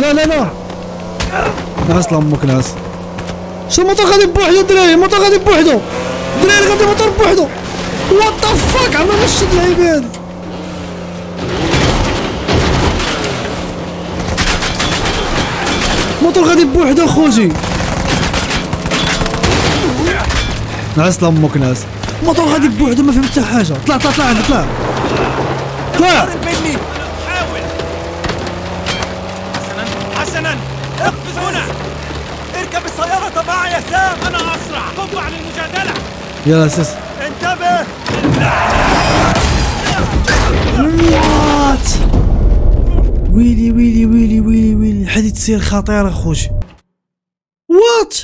لا لا لا نعس لامك نعس. شو الموتور غادي بوحدو دراري، الموتور غادي بوحدو دراري، غادي الموتور بوحدو. وات ذا فاك عمرنا نشد العباد. الموتور غادي بوحدو خوتي نعس لامك نعس. الموتور غادي بوحدو ما فهم حتى حاجه. طلع طلع طلع طلع طلع. حسنا اقفز هنا، اركب السيارة معي يا سام، أنا أسرع. قم عن المجادلة يلا سيس، انتبه. وات ويلي ويلي ويلي ويلي ويلي، الحادث تصير خطيرة خوتي. وات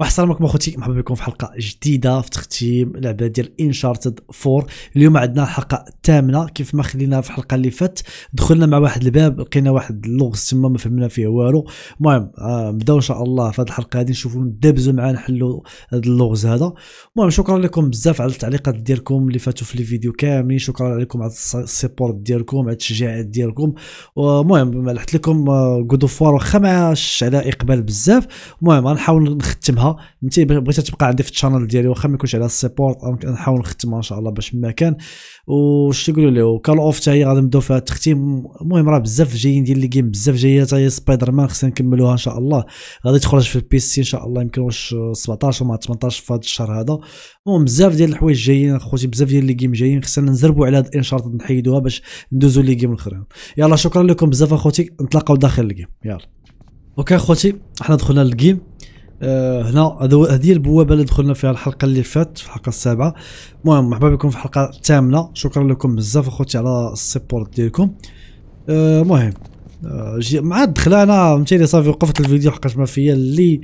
وحسن عليكم اخوتي، مرحبا بكم في حلقه جديده في تختيم لعبه ديال انشارتد 4. اليوم عندنا الحلقه الثامنه. كيف ما خلينا في الحلقه اللي فاتت دخلنا مع واحد الباب، لقينا واحد اللغز تما ما فهمنا فيه والو. المهم نبداو ان شاء الله في هذه الحلقه هذه، نشوفوا ندبزوا معاه نحلوا هذا اللغز هذا. المهم شكرا لكم بزاف على التعليقات ديالكم اللي فاتوا في الفيديو كاملين، شكرا عليكم على السيبورت ديالكم، على التشجيعات ديالكم. المهم ملحت لكم كود اوف وار واخا ماش على اقبال بزاف. المهم غنحاول نختمها، انت بغيتها تبقى عندي في الشانل ديالي واخا ما يكونش على السيبورت، نحاول نختمها ان شاء الله باش ما كان. وش يقولوا لي وكال اوف حتى هي غادي نبداو فيها التختيم. المهم راه بزاف جايين ديال لي جيم، بزاف جايه حتى هي سبايدر مان، خصنا نكملوها ان شاء الله. غادي تخرج في البي سي ان شاء الله، يمكن واش 17 ولا 18 في هذا الشهر هذا. المهم بزاف ديال الحوايج جايين اخوتي، بزاف ديال لي جيم جايين، خصنا نزربوا على هاد الانشارتد نحيدوها باش ندوزو لي جيم الاخرين. يلا شكرا لكم بزاف اخوتي، نتلاقاو داخل الجيم. يلا اوكي اخوتي، حنا دخلنا للجيم. هنا هذه هي البوابه اللي دخلنا فيها الحلقه اللي فاتت في الحلقه السابعه. المهم مرحبا بكم في الحلقه الثامنه، شكرا لكم بزاف اخوتي على السيبورت ديالكم. المهم مع الدخله انا فهمتيني صافي وقفت الفيديو، حقاش ما فيا اللي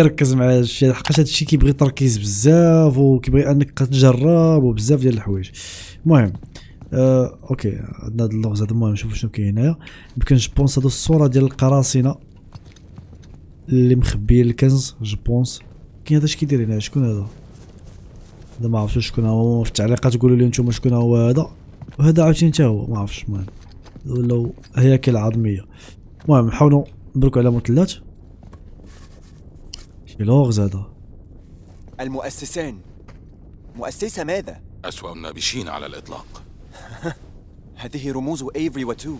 ركز مع هذا الشيء، حقاش هذا الشيء كيبغي تركيز بزاف وكيبغي انك تجرب وبزاف ديال الحوايج. المهم اوكي عندنا هذا اللغز هذا. المهم نشوفوا شنو كاين هنايا. يمكن جبونس هذو الصوره ديال القراصنه اللي مخبيين الكنز جوبونس. كاين هذا اش كيدير هنا؟ شكون هذا؟ هذا ما عرفتش شكون هو، في التعليقات قولوا لي نتوما شكون هو هذا. وهذا عاوتاني حتى هو ما عرفتش. المهم ولاو هياكل عظميه. المهم نحاولوا نبركوا على مثلات. شي لغز هذا. المؤسسان مؤسسه ماذا؟ أسوأ النابشين على الاطلاق. هذه رموز ايفري وتو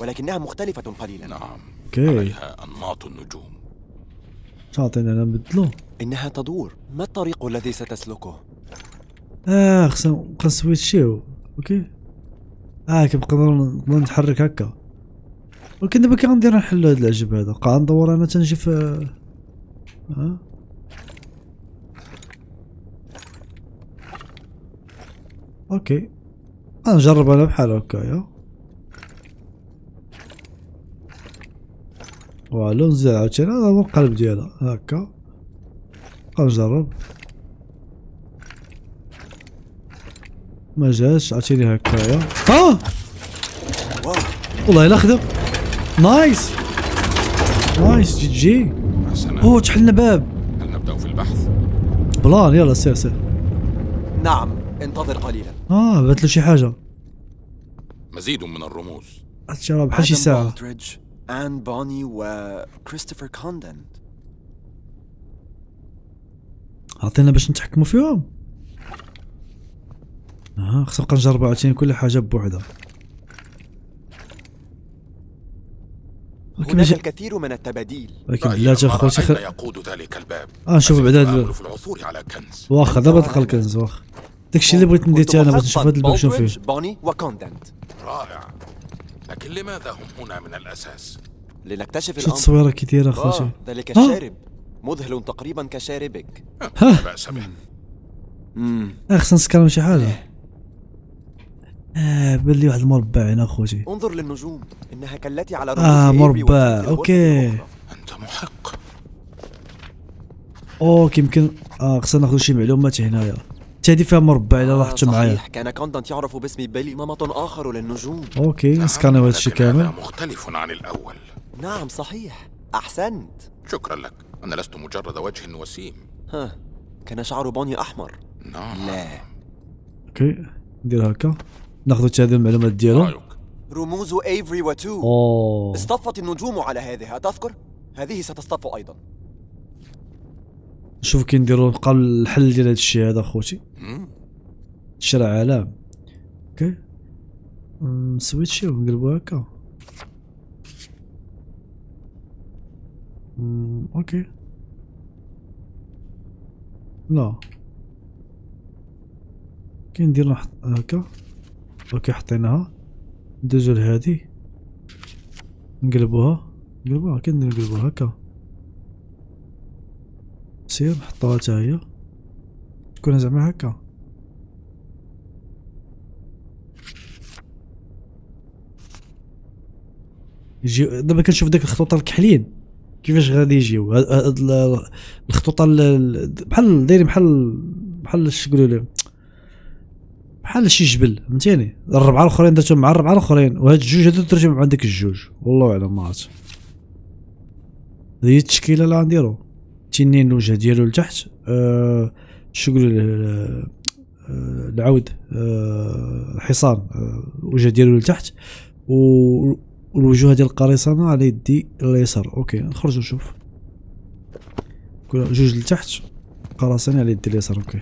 ولكنها مختلفه قليلا. نعم عليها أنماط النجوم. شاطين أنا نبدلو. إنها تدور، ما الطريق الذي ستسلكه؟ خصنا نبقى نسويتشيو، أوكي؟ كنبقى نتحرك هكا. ولكن دابا كي غندير نحلو هاد العجب هذا، بقى ندور أنا تنجي في أوكي، غنجرب أنا بحال هكايا. والو نزيد عاوتاني هذا هو القلب ديالها هكا. غنجرب ما جاش عاوتاني هكايا. والله الا خدم. نايس نايس جي جي. تحلنا باب. هل نبدأ في البحث؟ بلان يلا سير سير. نعم انتظر قليلا. بات له شي حاجة، مزيد من الرموز. هادشي راه بحال شي ساعة. آن بوني وكريستوفر كوندن عطينا باش نتحكموا فيهم. خصنا نبقى نجربوا عاوتاني كل حاجه بوحدها. هناك الكثير من التباديل. ولكن لا تخوتي أين يقود ذلك الباب؟ شوف بعدا في العثور على كنز. واخا دابا تلقى الكنز، واخا داكشي اللي بغيت ندير انا، بغيت نشوف هذا الباب شنو فيه. بوني وكوندنت رائع، لكن لماذا هم هنا من الأساس؟ لنكتشف الأمر. تصويرة كثيرة أخوتي. ذلك الشارب مذهل تقريبا كشاربك. لا بأس به. خصنا نسكروا شي حاجة. بلي واحد المربع هنا أخوتي. انظر للنجوم، إنها كالتي على رؤوس. مربع، أوكي. أنت محق. يمكن خصنا ناخذ شي معلومات هنايا. هذه فيها مربع إلا لاحظتوا معايا. صحيح، كان كوندنت يعرف باسم بيلي، نمط آخر للنجوم. أوكي، سكانوا هذا الشيء كامل. مختلف عن الأول. نعم صحيح، أحسنت. شكرا لك، أنا لست مجرد وجه وسيم. ها، كان شعره بني أحمر. نعم. لا. أوكي، ندير هكا، ناخذ هذه المعلومات ديالهم. رموز إيفري وتو. أوه. اصطفت النجوم على هذه، أتذكر؟ هذه ستصطف أيضا. شوف كي نديرو نلقاو الحل ديال هذا الشيء هذا أخوتي. شرع علام. أوكي. نسويتشيو ونقلبو هكا. اوكي لا كندير نحط هكا اوكي حطيناها ندوزو لهادي نقلبوها نقلبوها كندير نقلبوها هكا سير نحطوها حتى هي تكون زعما هكا يجي دابا كنشوف داك الخطوطه الكحلين كيفاش غادي يجيو هاد الخطوطه بحال دايرين بحال شقولوا لهم بحال شي جبل فهمتيني الربعه الاخرين درتهم مع الربعه الاخرين وهاد الجوج هادو درتهم مع داك الجوج والله اعلم ما عرفت هي التشكيله اللي غنديرو تنين الوجه ديالو لتحت شقولوا له العود الحصان الوجه ديالو لتحت و والوجوه ديال القريصنه على يدي اليسار اوكي نخرج نشوف كل جوج لتحت قراصنه على يدي اليسار اوكي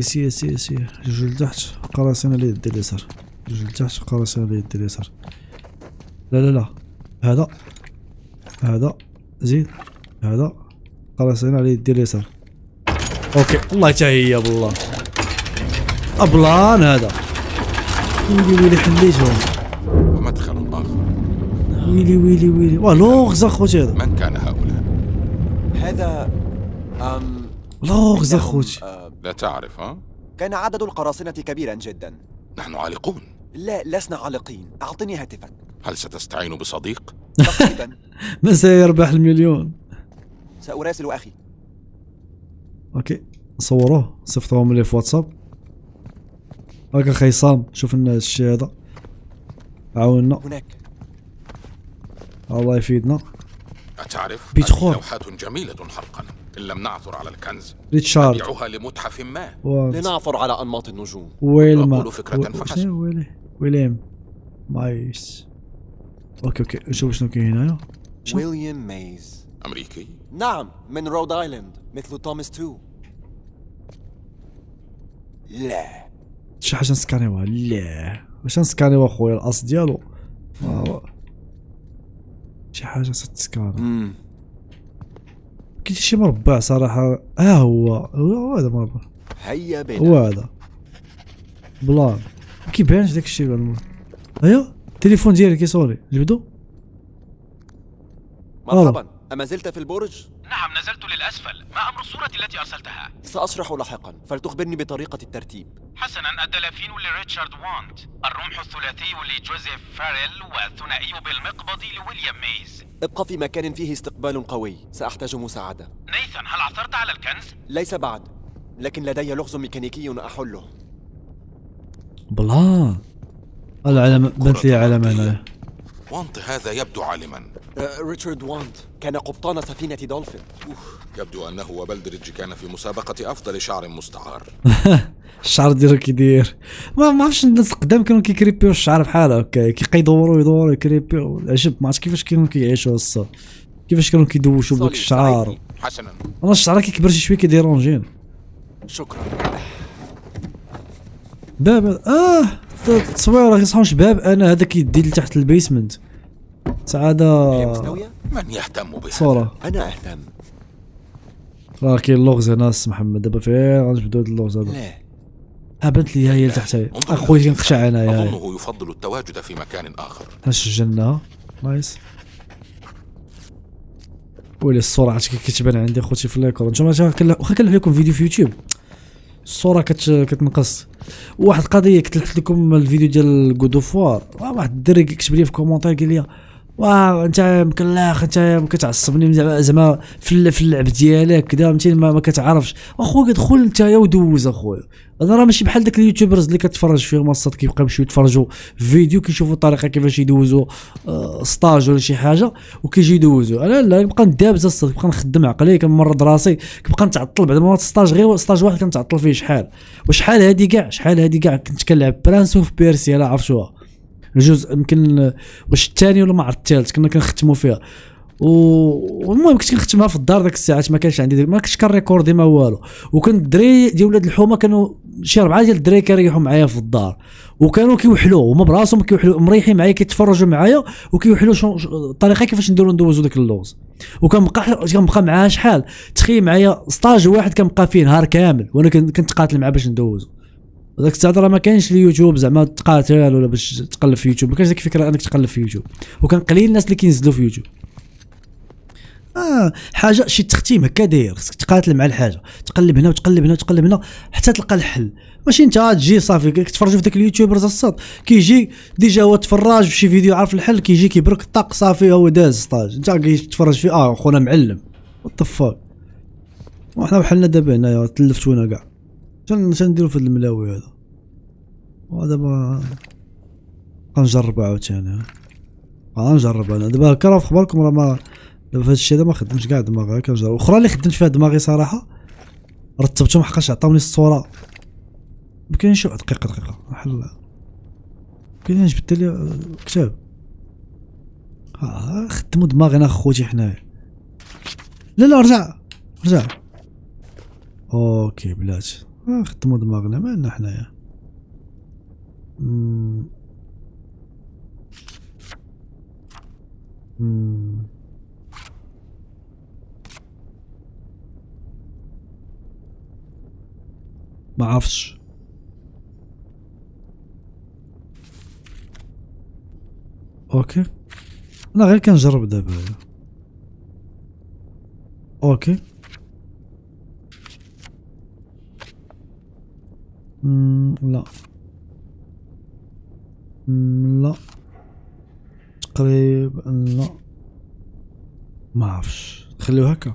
سي جوج لتحت قراصنه على يدي اليسار جوج لتحت قراصنه على يدي اليسار لا هذا زيد هذا قراصنه على يدي اليسار اوكي والله حتى هي بالله ابلان هذا نديرو لي حليتهم مدخل آخر ويلي واه لغز أخوتي هذا من كان هؤلاء؟ هذا لغز أخوتي لا تعرف ها؟ كان عدد القراصنة كبيرا جدا نحن عالقون لا لسنا عالقين أعطني هاتفك هل ستستعين بصديق؟ تقريبا من سيربح المليون؟ سأراسل أخي أوكي صوروه صفتهم لي في واتساب هاكا خيصام شوف لنا الشيء هذا عاونا هناك الله يفيدنا أتعرف لوحات جميلة حقا إن لم نعثر على الكنز نبيعها لمتحف ما لنعثر على أنماط النجوم نقول فكرة فحسب ويليام مايس اوكي نشوف شنو كاين هنايا ويليام مايز أمريكي نعم من رود ايلاند مثل توماس تو لا شي حاجة نسكانيوها لا واش نسكانيو اخويا الاصل ديالو شي حاجه ستسكان كاين شي مربع صراحه هو هذا مربع هيا بنا هو هذا بلان ما كيبانش داك الشيء بالمول ايوا التليفون ديالي كيصوري جبدو مرحبا اما زلت في البرج نعم نزلت للأسفل ما أمر الصورة التي أرسلتها سأشرح لاحقا فلتخبرني بطريقة الترتيب حسنا الدلافين لريتشارد وانت الرمح الثلاثي لجوزيف فاريل والثنائي بالمقبض لويليام ميز ابقى في مكان فيه استقبال قوي سأحتاج مساعدة نيثان هل عثرت على الكنز؟ ليس بعد لكن لدي لغز ميكانيكي أحله بلا العلم بنت لي علم هنا وانت هذا يبدو عالما ريتشارد وانت كان قبطان سفينة دولفين يبدو أنه وبلدريدج كان في مسابقة أفضل شعر مستعار الشعر ديالو كيدير ما عرفتش الناس قدام كانوا كيكريبيو الشعر بحال هكا كيدوروا يكريبيو العجب ما عرفتش كيفاش كانوا كيعيشوا الصاد كيفاش كانوا كيدوشوا بذاك الشعر حسنا أنا الشعر كيكبر شي شوية كيديرونجين شكرا باب التصوير كيصحونش باب انا هذا كيدي لتحت البيسمنت سعاده من يهتم بها صوره انا اهتم راه كاين اللغز هنا محمد دابا فين غنجبدو هاد اللغز هذا ها بنت لي هي لتحت هي اخويا كنخشع انايا اظنه يفضل التواجد في مكان اخر سجلناها نايس ويلي الصوره عاد كتبان عندي اخوتي في اللايكور نتوما واخا كنلوح لكم فيديو في يوتيوب الصوره كتنقص واحد القضيه كتلحت لكم الفيديو ديال كودوفوار واحد الدري كتب لي في الكومونتير قال لي واو انت يمكن لاخ انت كتعصبني زعما في اللعب ديالك كذا فهمتي ما كتعرفش. اخويا ادخل انت يا ودوز اخويا. انا راه ماشي بحال داك اليوتيوبرز اللي كتفرج فيهم الصاد كيبقاو يمشيو يتفرجوا في فيديو كيشوفوا الطريقه كيفاش يدوزوا سطاج ولا شي حاجه وكيجي يدوزوا. انا لا كنبقى ندابز الصاد كنبقى نخدم عقلي كنمرض راسي كنبقى نتعطل بعد ما سطاج غير سطاج واحد كنتعطل فيه شحال وشحال هادي كاع شحال هادي كاع كنت كنلعب برانس اوف بيرسي الا عرفتوها الجزء يمكن واش الثاني ولا ما عرفت الثالث كنا كنختموا فيها. والمهم كنت كنختمها في الدار ديك الساعات ما كانش عندي ما كنتش كنريكوردي ما والو. وكنت الدري ديال ولاد الحومه كانوا شي 4 ديال الدراري كيريحوا معايا في الدار وكانوا كيوحلوا هما براسهم كيوحلوا مريحين معايا كيتفرجوا معايا وكيوحلوا الطريقه كيفاش نديروا ندوزوا داك اللوز. وكنبقى معاها شحال تخيل معايا سطاج واحد كنبقى فيه نهار كامل وانا كنتقاتل معاه باش ندوزو. وداك الساعه راه ما كانش اليوتيوب زعما تقاتل ولا باش تقلب في يوتيوب ما كانش ديك الفكره انك تقلب في يوتيوب وكان قليل الناس اللي كينزلوا في يوتيوب. حاجه شي تختيم هكا داير خصك تقاتل مع الحاجه تقلب هنا وتقلب هنا وتقلب هنا حتى تلقى الحل ماشي انت تجي صافي كتفرجوا في داك اليوتيوبرز الصاد كيجي ديجا هو تفرج في شي فيديو عارف الحل كيجي كيبرك الطاق صافي هو داز سطاج انت كيتفرج في خونا معلم وطفاك وحنا بحالنا دابا هنايا تلفتونا كاع. شنو نديرو في هاد الملاوي هذا ودابا غنجربو عاوتاني غنجرب انا دابا هكا راه في خباركم راه ما دابا فهاد الشيء هذا ما خدمتش كاع دماغي كنجرب. اخرى اللي خدمت فيها دماغي صراحه رتبتهم حقاش عطاوني الصوره مكاينش شي دقيقه بحال مكاينش بدل لي كتاب خدمو دماغنا اخوتي حنايا. لا لا رجع اوكي بلاتي خدمو دماغنا مالنا حنايا. ما عرفتش اوكي انا غير كنجرب دابا. اوكي لا لا تقريبا لا ما عرفتش خليوها هكا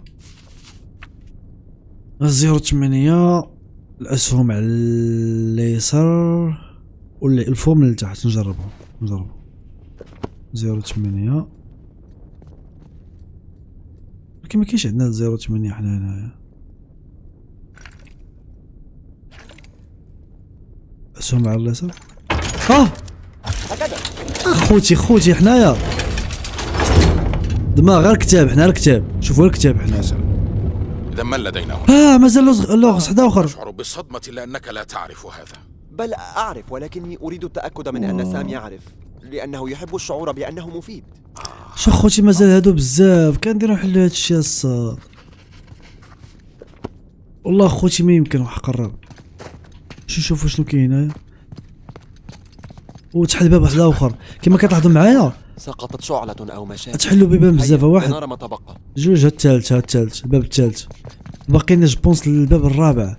0.8 الاسهم على اليسار ولا الفوم من التحت نجربو 0.8 ولكن مكاينش عندنا 0.8 حنا هنايا اسهم على اليسار. خوتي حنايا دماغ غير كتاب حنا الكتاب شوفوا الكتاب حنا اذا ما لدينا هنا مازال لغز حدا اخر. اشعر بالصدمه لانك لا تعرف هذا. بل اعرف ولكني اريد التاكد من ان سام يعرف لانه يحب الشعور بانه مفيد. شو خوتي مازال هادو بزاف كنديرو نحلو هاد الشيء الصاد والله خوتي ما يمكن حق الرب. شوفوا شنو كاين هنايا وتحل باب واحد اخر كما كتلاحظوا معايا سقطت شعله او مشاكل تحلوا بيبان بزاف واحد جوج هاد الثالث الباب الثالث باقينا جبونس للباب الرابع.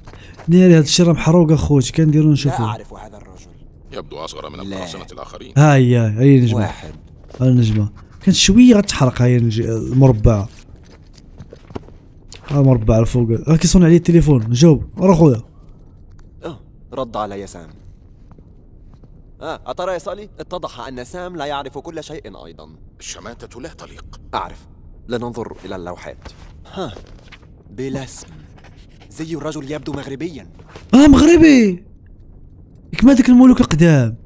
ناري هاد الشيء راه محروق اخوتي كنديروا نشوفوا. لا اعرف هذا الرجل يبدو اصغر من القراصنه الاخرين. ها هي النجمه واحد النجمه كانت شويه غتحرق هي المربعه مربعه الفوق راه كيصون عليه التليفون نجاوب راه خويا رد علي سام. أترى يا صالي؟ اتضح أن سام لا يعرف كل شيء أيضا. الشماتة لا تليق. أعرف. لننظر إلى اللوحات. بلا اسم. زي الرجل يبدو مغربيا. مغربي. كما ذاك الملوك القدام.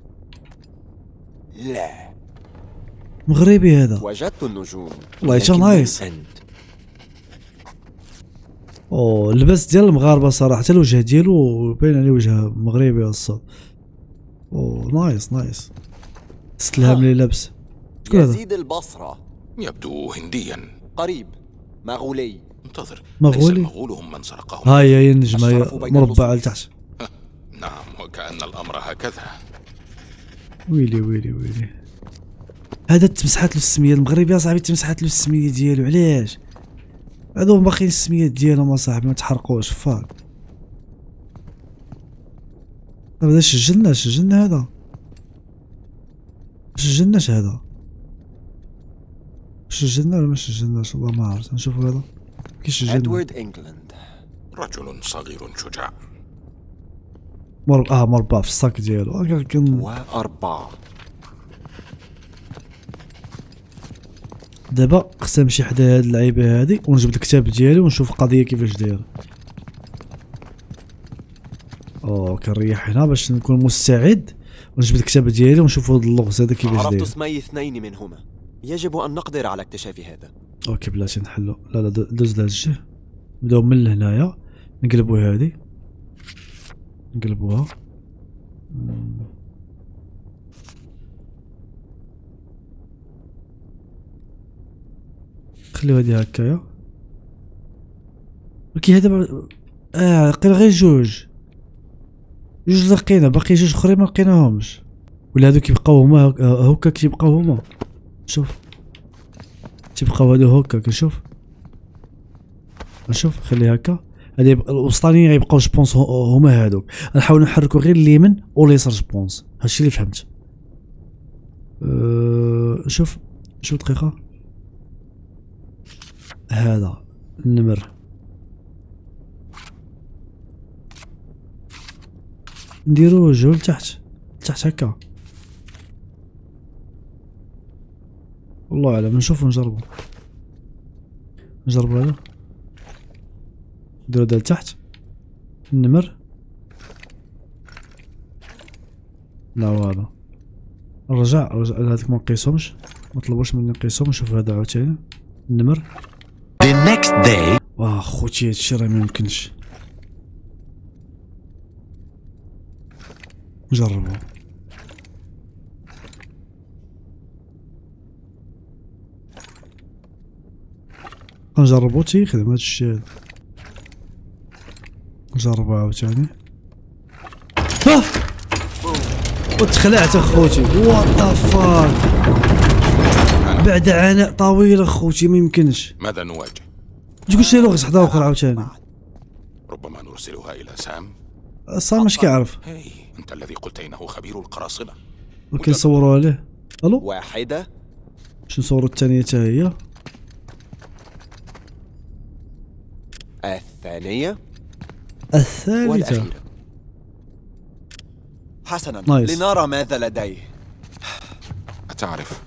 لا. مغربي هذا. وجدت النجوم. والله شي نايس. اللباس ديال المغاربه صراحه الوجه ديالو باين عليه وجه مغربي الصاد. نايس استلهم لي لبس شكون هذا؟ يزيد البصره يبدو هنديا قريب مغولي. انتظر مغولي مغول هم من سرقهم. ها هي النجمه مربعه لتحت. نعم وكأن الامر هكذا. ويلي هذا تمسحات له السميه المغربي يا صاحبي تمسحات له السميه ديالو علاش؟ هادو باقيين السميات ديالهم اصاحبي ما تحرقوش فاك. طب هذا سجلنا هذا سجلنا ولا ما سجلناش؟ والله ما عرفت. نشوفوا هذا كي سجلنا. ادوارد انجلاند رجل صغير شجاع. مربع في الصاك ديالو. واربعة. دابا خصنا نمشي حدا هاد اللعيبة هادي ونجيب الكتاب ديالي ونشوف القضية كيفاش دايرة. كنريح هنا باش نكون مستعد ونجيب الكتاب ديالي ونشوف هاد اللغز هذا كيفاش داير. عرفت اسمي اثنين منهما، يجب أن نقدر على اكتشاف هذا. اوكي بلاتي نحلو، لا دوز لهاد الجهة، نبداو من هنايا، نقلبو هادي، نقلبوها. خليو هادي هكايا. ولكن هذا لقينا غير جوج لقينا، باقي جوج اخرين ما لقيناهمش. ولا هادو كيبقاو هما هكا كيبقاو هما. شوف تيبقاو هادو هكا كنشوف. نشوف خليه هكا. هادي الوسطانيين غيبقاو جبونس هما هادوك. نحاولو نحركو غير اليمين واليسر جبونس، هادشي اللي فهمت. شوف دقيقة. هذا النمر نديرو وجهو لتحت هكا. والله اعلم، نشوفو نجربو هذا. نديرو هذا لتحت النمر. لا والو، رجع هذاك منقيسهمش، مطلبوش مني نقيسهم. نشوف هذا عاوتاني النمر. The next day. خوتي هادشي راه ميمكنش. نجربو. نجربو تيخدم هادشي هادا. نجربو عاوتاني. وتخلعت اخوتي. وات ذا فاك، بعد عناء طويل اخوتي ميمكنش. ماذا نواجه؟ تقول شي لغز حدا اخر عاوتاني. ربما نرسلها الى سام مش كيعرف. انت الذي قلت انه خبير القراصنه. وكنصوروا عليه. الو واحده. باش نصوروا الثانيه حتى هي. الثالثه والأخيرة. حسنا نايس. لنرى ماذا لديه. اتعرف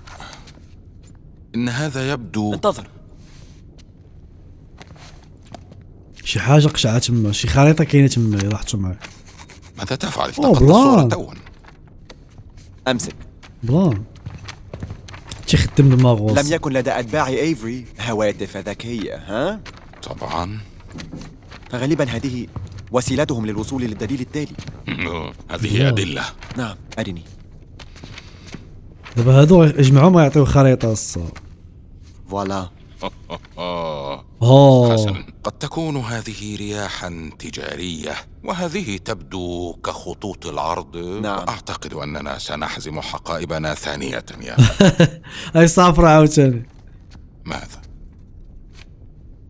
إن هذا يبدو، انتظر. شي حاجة قشعة تما، شي خريطة كاينة تما، لاحظتو معايا. ماذا تفعل؟ التقطت الصورة توا. أمسك. بلان. تيخدم الماغوص. لم يكن لدى أتباع إيفري هواتف ذكية، ها؟ طبعا. فغالبا هذه وسيلتهم للوصول للدليل التالي. هذه أدلة. نعم، أرني. دابا هادو يجمعوهم غيعطيو خريطة الصور. فوالا. حسنا، قد تكون هذه رياحا تجارية، وهذه تبدو كخطوط العرض. نعم. وأعتقد أننا سنحزم حقائبنا ثانية يا أخي. هاي صافرة عاوتاني. ماذا؟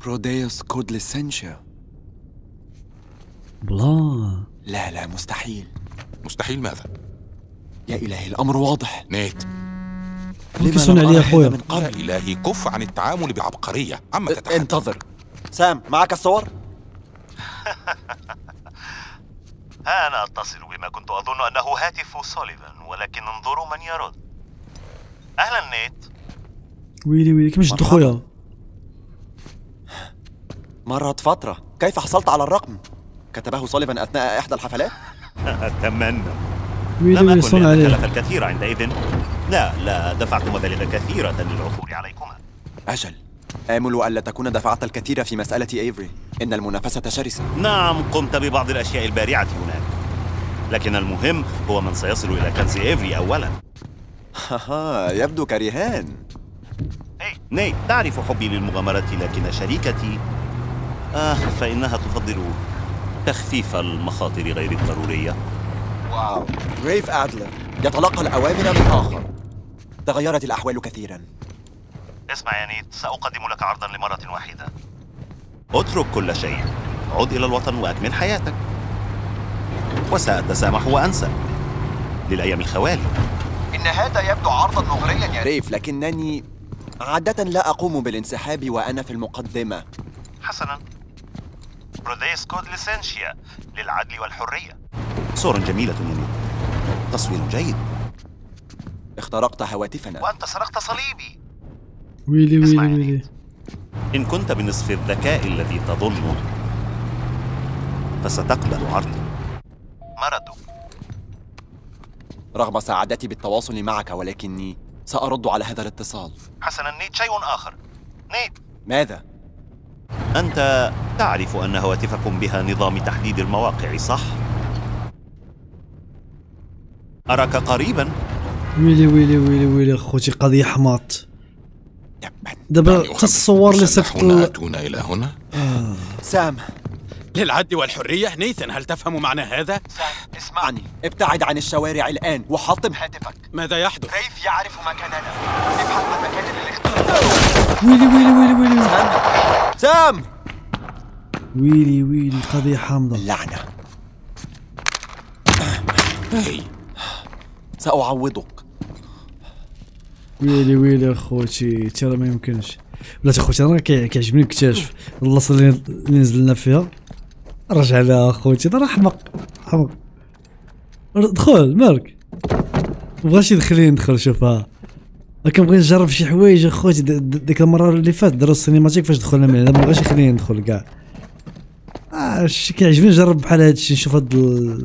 بروديوس كود للسنشا. بلان. لا مستحيل. مستحيل ماذا؟ يا إلهي الأمر واضح. نيت لماذا علي أخويا من قبل؟ يا إلهي كف عن التعامل بعبقرية عما تتحدث. انتظر سام، معك الصور؟ ها أنا أتصل بما كنت أظن أنه هاتف سوليفان، ولكن انظروا من يرد. أهلا نيت. ويلي كيفاش جد خويا؟ مرت فترة، كيف حصلت على الرقم؟ كتبه سوليفان أثناء إحدى الحفلات؟ أتمنى. لم أكن لأتكلف الكثير عندئذ. لا دفعت مبالغ كثيرة للعثور عليكما. أجل، آمل ألا تكون دفعت الكثير في مسألة إيفري، إن المنافسة شرسة. نعم، قمت ببعض الأشياء البارعة هناك، لكن المهم هو من سيصل إلى كنز إيفري أولا. يبدو كرهان. نيت، تعرف حبي للمغامرة، لكن شريكتي فإنها تفضل تخفيف المخاطر غير الضرورية. واو، غريف أدلر يتلقى الأوامر من آخر. تغيرت الأحوال كثيرا. اسمع يا نيت، سأقدم لك عرضا لمرة واحدة. اترك كل شيء، عد إلى الوطن وأكمل حياتك، وسأتسامح وأنسى للأيام الخوالي. إن هذا يبدو عرضا مغريا يا ريف، لكنني عادة لا أقوم بالانسحاب وأنا في المقدمة. حسناً. بروديس كود ليسنشيا للعدل والحرية. صورة جميلة مني. تصوير جيد. اخترقت هواتفنا. وأنت سرقت صليبي. ويلي ويلي ويلي. إن كنت بنصف الذكاء الذي تظنه فستقبل عرضي. مرض. رغم سعادتي بالتواصل معك ولكني سأرد على هذا الاتصال. حسناً، نيد شيء آخر. نيد. ماذا؟ أنت تعرف أن هواتفكم بها نظام تحديد المواقع، صح؟ أراك قريباً. ويلي ويلي ويلي ويلي أخوتي، قضية حماط. دابا تصور لي صفت أتونا إلى هنا؟ سام، للعدل والحرية. نيثن، هل تفهم معنى هذا؟ سام، اسمعني. ابتعد عن الشوارع الآن وحطم هاتفك. ماذا يحدث؟ كيف يعرف مكاننا؟ ابحث عن مكان الاختطاف. ويلي ويلي ويلي ويلي. سام ويلي ويلي، قضية حامضة. اللعنة. هي. سأعوضك. ويلي ويلي أخوتي، ترى ما يمكنش. بلاتي أخوتي، أنا كيعجبني نكتشف البلاصة اللي نزلنا فيها. رجع لها اخوتي، راه حمق حمق. دخل مالك، مبغاش يدخلني ندخل. شوفها، كنبغي نجرب شي حوايج اخوتي. ديك المره اللي فاتت دروا السينماتيك فاش دخلنا من هنا، مبغاش يخليني ندخل كاع. كيعجبني نجرب بحال هادشي، نشوف هاد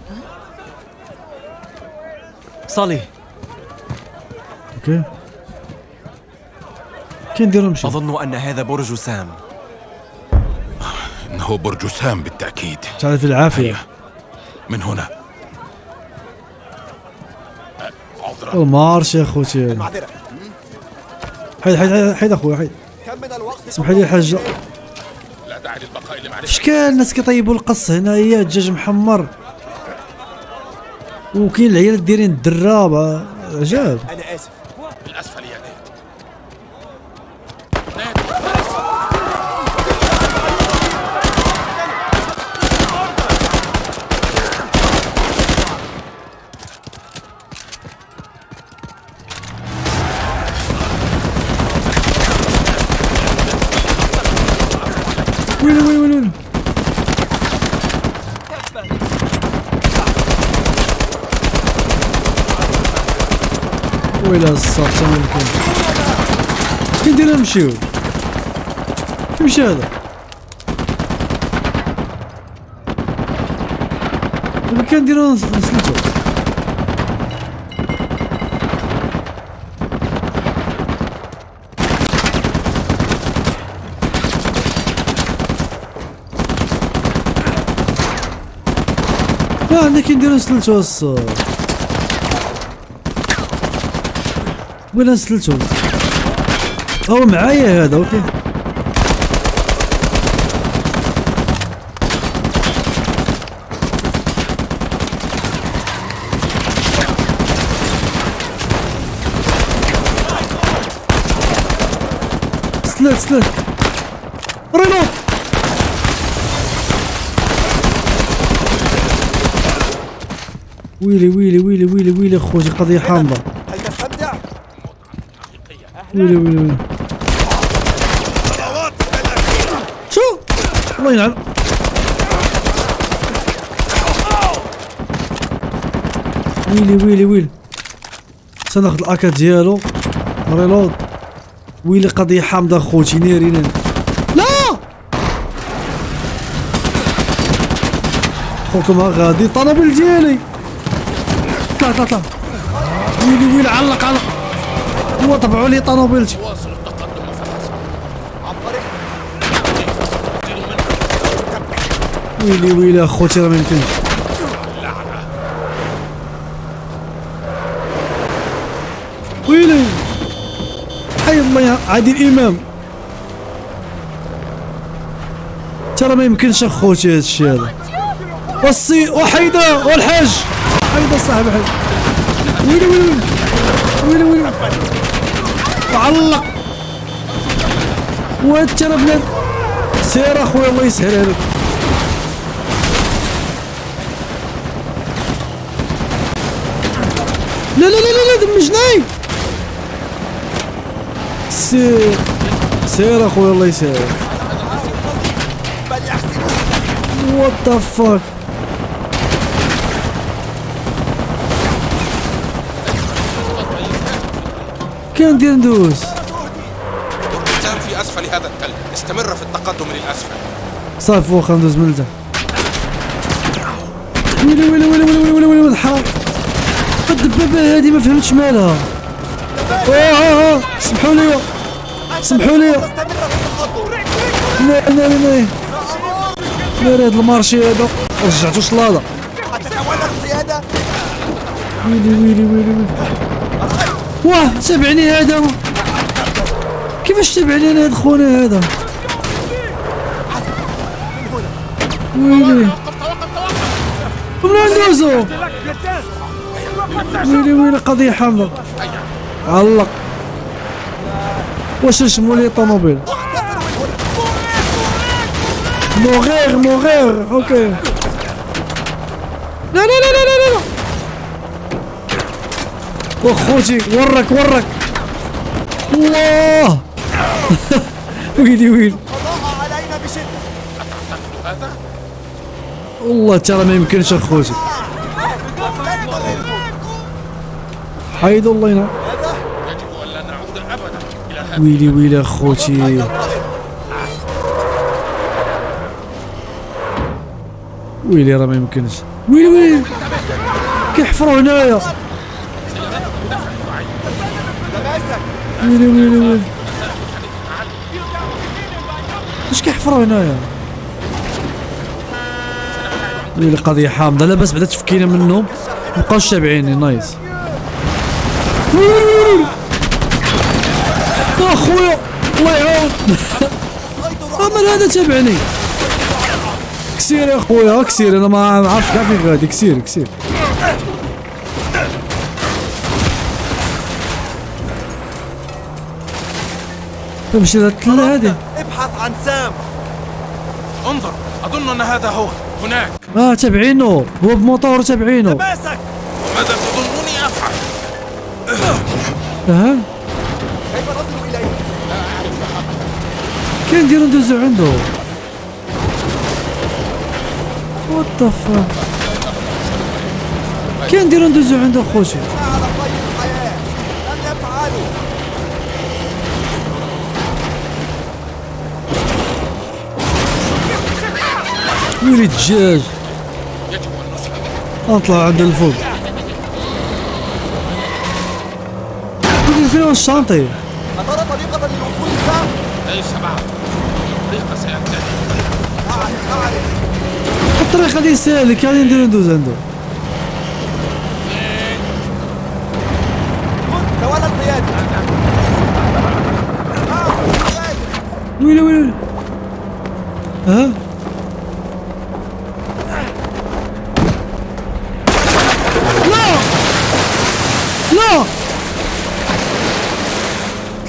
صالي. اوكي كنديرو نمشيو. اظن ان هذا برج سام. انه برج سام بالتأكيد. تعرف العافية. من هنا. المارش يا اخوتي. حيد حيد حيد اخويا حيد. اسمح لي الحاجة. لا داعي للبقاء لمعرفة. شكال الناس كيطيبوا القص هنا، هي الدجاج محمر. وكاين العيال دايرين الدرابة، عجاب. أنا آسف. بالأسفل يا نيد. ويلي الصاف ممكن كنديرو نمشيو. كيمشي هذا؟ دابا كنديرو نسلتو. حنا كنديرو نسلتو الصاف. وين سلتو؟ هو معايا هذا. اوكي سلت سلت ريلود. ويلي ويلي ويلي ويلي ويلي اخوتي، قضية حامضة. ويلي ويلي ويلي. شو؟ الله ينعم. ويلي ويلي ويلي. سناخد الأكا ديالو. ريلود. ويلي قضية حامضة خوتي، نارينا. لا! خوكم ها غادي، الطنابل ديالي. طلع طلع طلع. ويلي ويلي، علق علق. هو طبعوا لي طنابلتي. ويلي ويلي اخوتي، راه ما يمكنش. ويلي حي المية عادل امام. ترى ما يمكنش اخوتي هادشي هذا. وصي وحيده والحاج حيده صاحبي حيده. ويلي ويلي ويلي ويلي وعلق. وهاد ترى بلاد سير اخويا الله يسهل عليك. لا لا لا لا دمجناي. سير سير اخويا الله يسهل عليك. What the fuck? كان ندير ندوز. تركستان في اسفل هذا التل، استمر في التقدم للاسفل. صافي واخا ندوز من لتحت. ويلي ويلي ويلي ويلي ويلي ويلي الحرام. الدبابة هذه ما فهمتش مالها. سمحوا لي سمحوا لي. لا لا لا داير هاد المارشي هذا رجعتو شلاضه. تتولى القياده. ويلي ويلي ويلي ويلي. واه تابعني هذا. كيفاش تابعني انا هاد خونا هذا؟ ويلي. ومنين ندوزو؟ ويلي ويلي قضيه حامضه. علق. واش نشمو لي طوموبيل؟ مورير مورير اوكي. لا لا لا لا لا لا وخوتي ورك ورك. الله ويلي ويلي قضاء علينا بشده. والله ترى ما يمكنش اخوتي. حيد الله ينعم. يجب الا نعود ابدا الى هذا. ويلي ويلي اخوتي. ويلي راه ما يمكنش. ويلي ويلي كيحفروا هنايا. ويلي ويلي ويلي واش كيحفروا هنايا؟ ويلي قضية حامضة. لا بس بعدا تفكينا منهم مابقاوش تابعيني. نايس. ويلي ويلي ويلي اخويا الله يعاون. امال هذا تابعني. كسير يا خويا كسير. انا ما عرفتش كاع فين غادي. كسير كسير. تمشي للطلة هادي. ابحث عن سام. انظر اظن ان هذا هو هناك. تابعينه هو بموطور تابعينه. تماسك. ماذا تظنني افعل؟ كيف نصل اليه؟ لا اعرف حقا. كي نديرو ندوزو عنده. وات ذا فاك. كي نديرو ندوزو عند خوتي. ويلي الدجاج. نطلع عند الفوق. ندير فين هو الشانطي؟ أترى طريقة للوصول لسام؟ ليس بعد. الطريقة سيمتلئ. أعرف. الطريق غادي يسالك. غادي نديرو ندوز عندو. تولى القيادة. ويلي ويلي. لا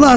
لا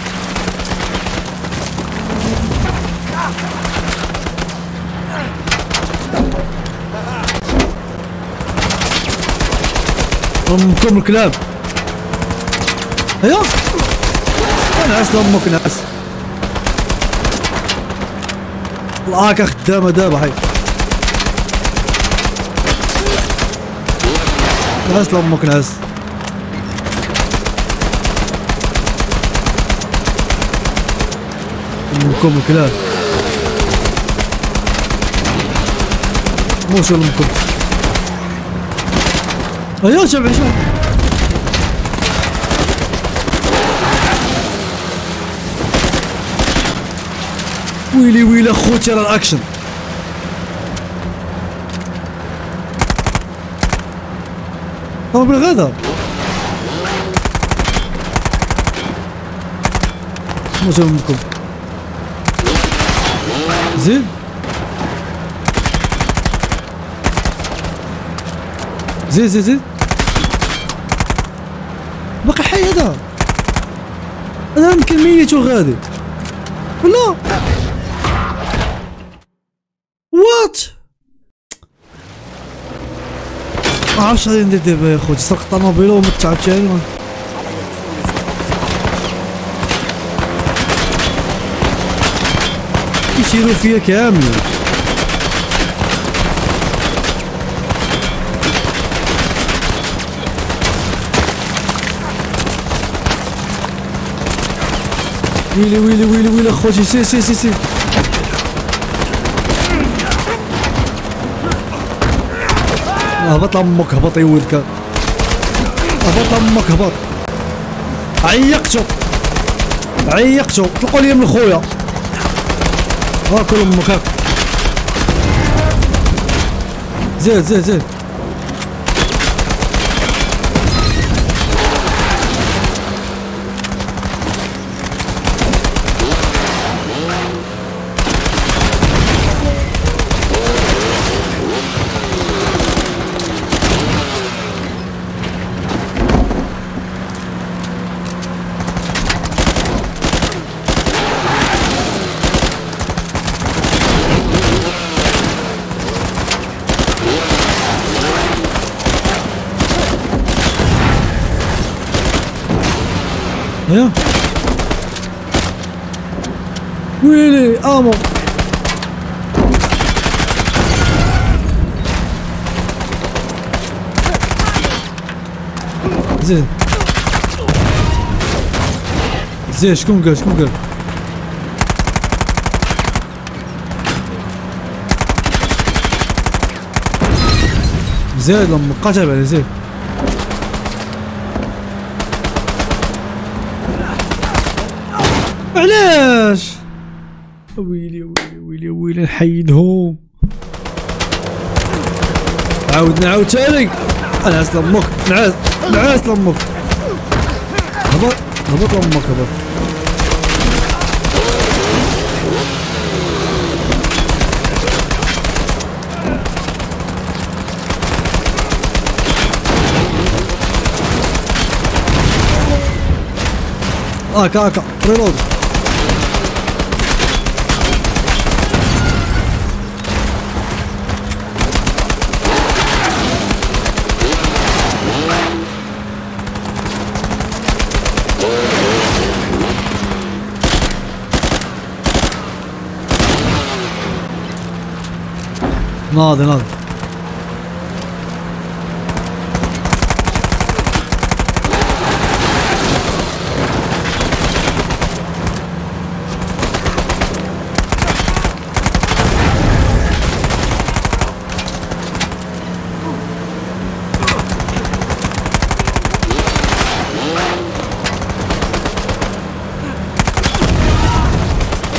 امكم الكلاب. ايوا نعس لامك نعس. الآكا خدامة دابا. هاي نعس لامك نعس. امكم الكلاب. مو شغل منكم. ايوه شبع شبع. ويلي ويلي اخوتي على الاكشن. طب بالغدر. مو شغل منكم. زين. زيد زيد زيد باقي حي هذا. انا يمكن ميت وغادي ولا وات ما عرفتش غادي ندير دابا يا خوتي. سرقت الطوموبيله وما تعبتش علي. كيشيلو فيا كامل. ويلي ويلي ويلي ويلي اخوتي. سير سير سير سير هبط لامك. هبط يا ولدك. هبط لامك. هبط. عيقتو عيقتو. طلقوا لي من خويا. هاكل امك هاك. زيد زيد زيد. ايوه ويلي امو زين زين. شكون قال شكون قال زين لما قتل على زين. علاش ويلي ويلي ويلي ويلي نحيدهم. عاودنا عاوتاني. نعس لامك نعس نعس لامك. هبط هبط لامك هبط. هاكا هاكا ريلود. ناضي ناضي.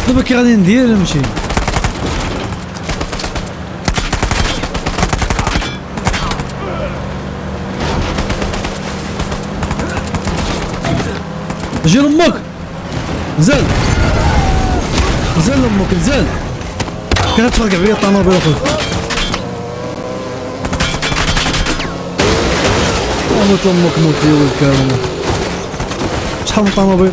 دابا كي غادي ندير نمشي. جير امك. نزل نزل امك نزل. كتفرقع بيا الطوموبيل اخويا. موت امك موت يا ولد كامل. شحال من طوموبيل.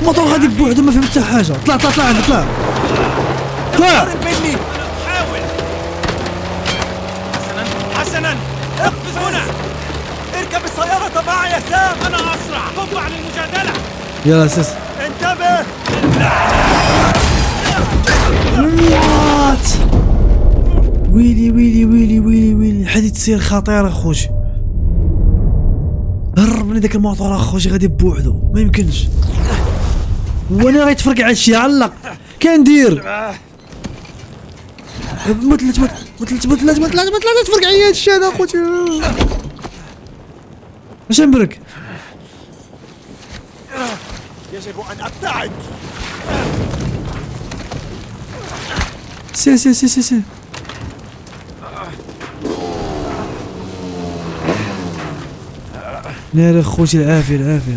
الموطور غادي بوحدو ما فهم حتى حاجه. طلع طلع طلع طلع طلع. اقفز هنا. اركب السيارة تبعي يا سام. أنا أسرع. قم عن المجادلة. يلا يا سيس. انتبه. وات ويلي ويلي ويلي ويلي ويلي حادثة تصير خطيرة خوش. هرب من ذاك الموطور اخوش غادي بوحدو ما يمكنش. وانا غيتفرقع هادشي علق كندير. ما تفرقع عليا هادشي هذا اخوتي. اش نبرك؟ يجب ان ابتعد. سير سير سير سير سير. ناري خوتي العافية العافية.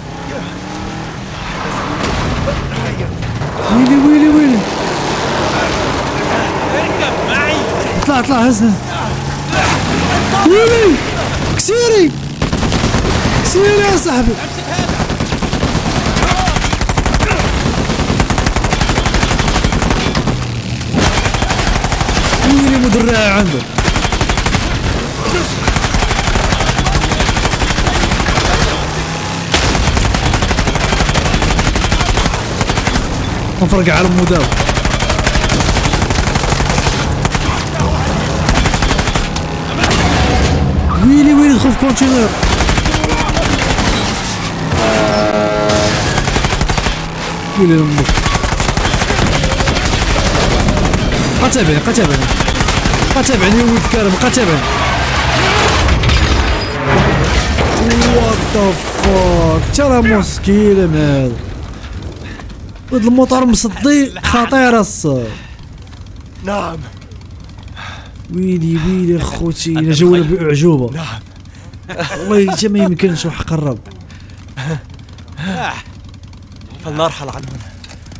ويلي ويلي ويلي. اركب معي. اطلع اطلع هزنا. ويلي كسيري كسيري يا صاحبي. ويلي مود الرائع عنده. نفرقع على المداوم. ويلي ويلي دخل في كونتينر. ويلي لمك. قتابعني قتابعني قتابعني يا ولد كرم قتابعني. وات ذا فاك ترى مشكلة مال. هذا المطار مصدي خطير الصوت. نعم ويلي ويلي اخوتي انا جولة باعجوبة. نعم والله حتى ما يمكنش وحق الرب. فلنرحل عنه.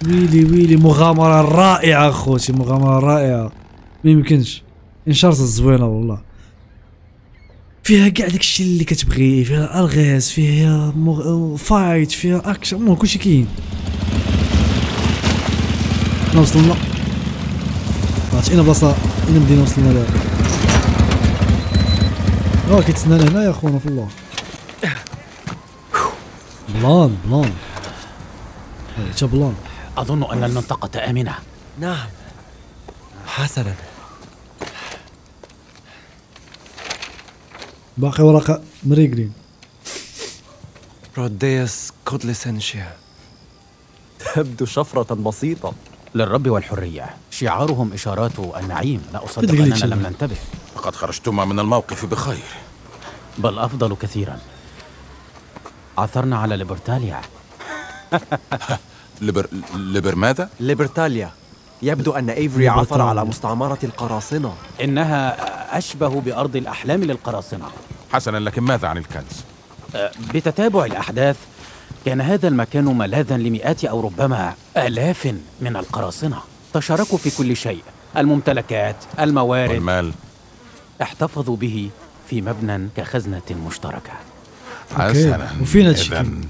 ويلي ويلي مغامرة رائعة اخوتي مغامرة رائعة ما يمكنش. انشرت الزوينة والله فيها كاع داكشي اللي كتبغي فيها الغاز فيها فايت فيها اكشن المهم كلشي كاين. حنا وصلنا عرفتي اين بلاصة اين مدينة وصلنا لها. راه كيتسنانا هنا يا خونا في الله. بلان بلان حتى بلان. أظن أن المنطقة آمنة. نعم حسنا. باقي ورقة مريقلين. روديس كودليسنشيا. تبدو شفرة بسيطة. للرب والحرية شعارهم إشارات النعيم. لا أصدق أننا لم ننتبه. لقد خرجتما من الموقف بخير بل أفضل كثيرا. عثرنا على ليبرتاليا. ليبر ماذا؟ ليبرتاليا. يبدو أن إيفري عثر على مستعمرة القراصنة. إنها أشبه بأرض الأحلام للقراصنة. حسنا لكن ماذا عن الكنز؟ بتتابع الأحداث كان هذا المكان ملاذا لمئات أو ربما آلاف من القراصنة. تشاركوا في كل شيء الممتلكات الموارد والمال. احتفظوا به في مبنى كخزنة مشتركة. حسنا إذن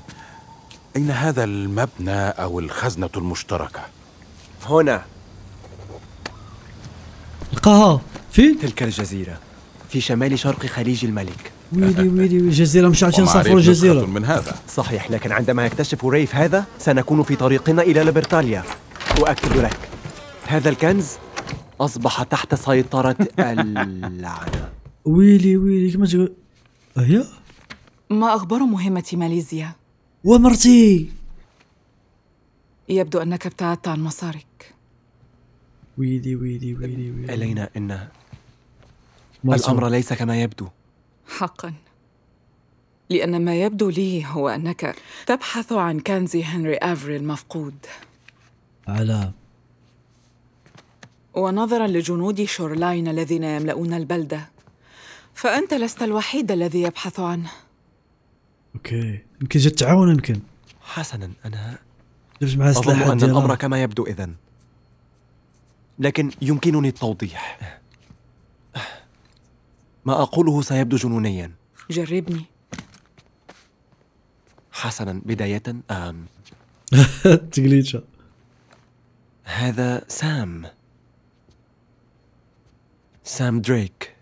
أين هذا المبنى أو الخزنة المشتركة؟ هنا. لقاها في تلك الجزيرة في شمال شرق خليج الملك. ويلي ويلي جزيرة مش عارفين نسافروا الجزيرة من هذا. صحيح لكن عندما يكتشف ريف هذا سنكون في طريقنا إلى ليبرتاليا. أؤكد لك هذا الكنز أصبح تحت سيطرة اللعنة. ويلي ويلي كما تقول. أهي ما أخبار مهمة ماليزيا؟ ومرتي يبدو أنك ابتعدت عن مسارك. ويلي ويلي ويلي ويلي إلينا إن الأمر ليس كما يبدو حقا. لأن ما يبدو لي هو أنك تبحث عن كنز هنري آفري المفقود. على ونظرا لجنود شورلاين الذين يملؤون البلدة فأنت لست الوحيد الذي يبحث عنه. أوكي، يمكن جت تعاون يمكن. حسناً، أنا جبت معها سلاح. أظن أن الأمر كما يبدو إذن، لكن يمكنني التوضيح. ما أقوله سيبدو جنونياً. جربني. حسناً، بداية تقليدها. هذا سام دريك.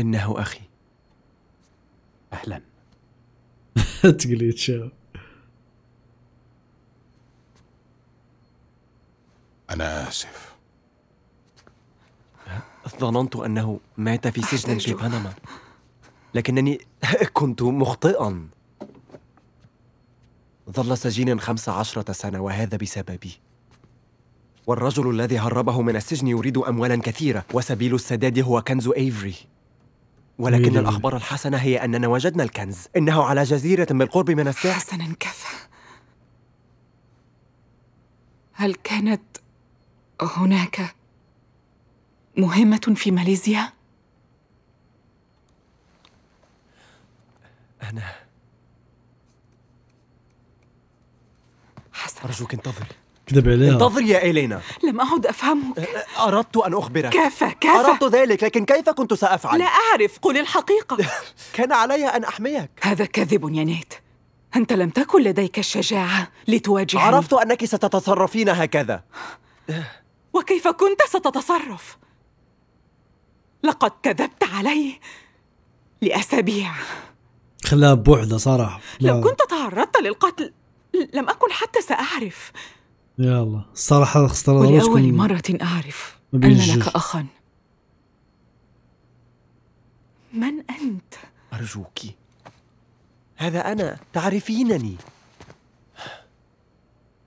إنه أخي. أهلاً. تقليدها. أنا آسف. ظننت أنه مات في سجن في بنما، لكنني كنت مخطئاً. ظل سجيناً 15 سنة وهذا بسببي. والرجل الذي هربه من السجن يريد أموالاً كثيرة، وسبيل السداد هو كنز إيفري. ولكن الأخبار الحسنة هي أننا وجدنا الكنز. إنه على جزيرة بالقرب من الساحل. حسناً، كفى. هل كانت هناك مهمة في ماليزيا؟ أنا حسناً، أرجوك انتظري. كذب عليها. انتظري يا إلينا. لم أعد أفهمك. أردت أن أخبرك. كفى. أردت ذلك، لكن كيف كنت سأفعل؟ لا أعرف، قل الحقيقة. كان علي أن أحميك. هذا كذب يا نيت. أنت لم تكن لديك الشجاعة لتواجهني. عرفت أنك ستتصرفين هكذا. وكيف كنت ستتصرف؟ لقد كذبت علي لأسابيع. خلاها بوحدة صراحة. لو كنت تعرضت للقتل لم أكن حتى سأعرف. يا الله الصراحة خسرت راسكم. ولأول مرة أعرف أن لك أخا. من أنت؟ أرجوك، هذا أنا، تعرفينني.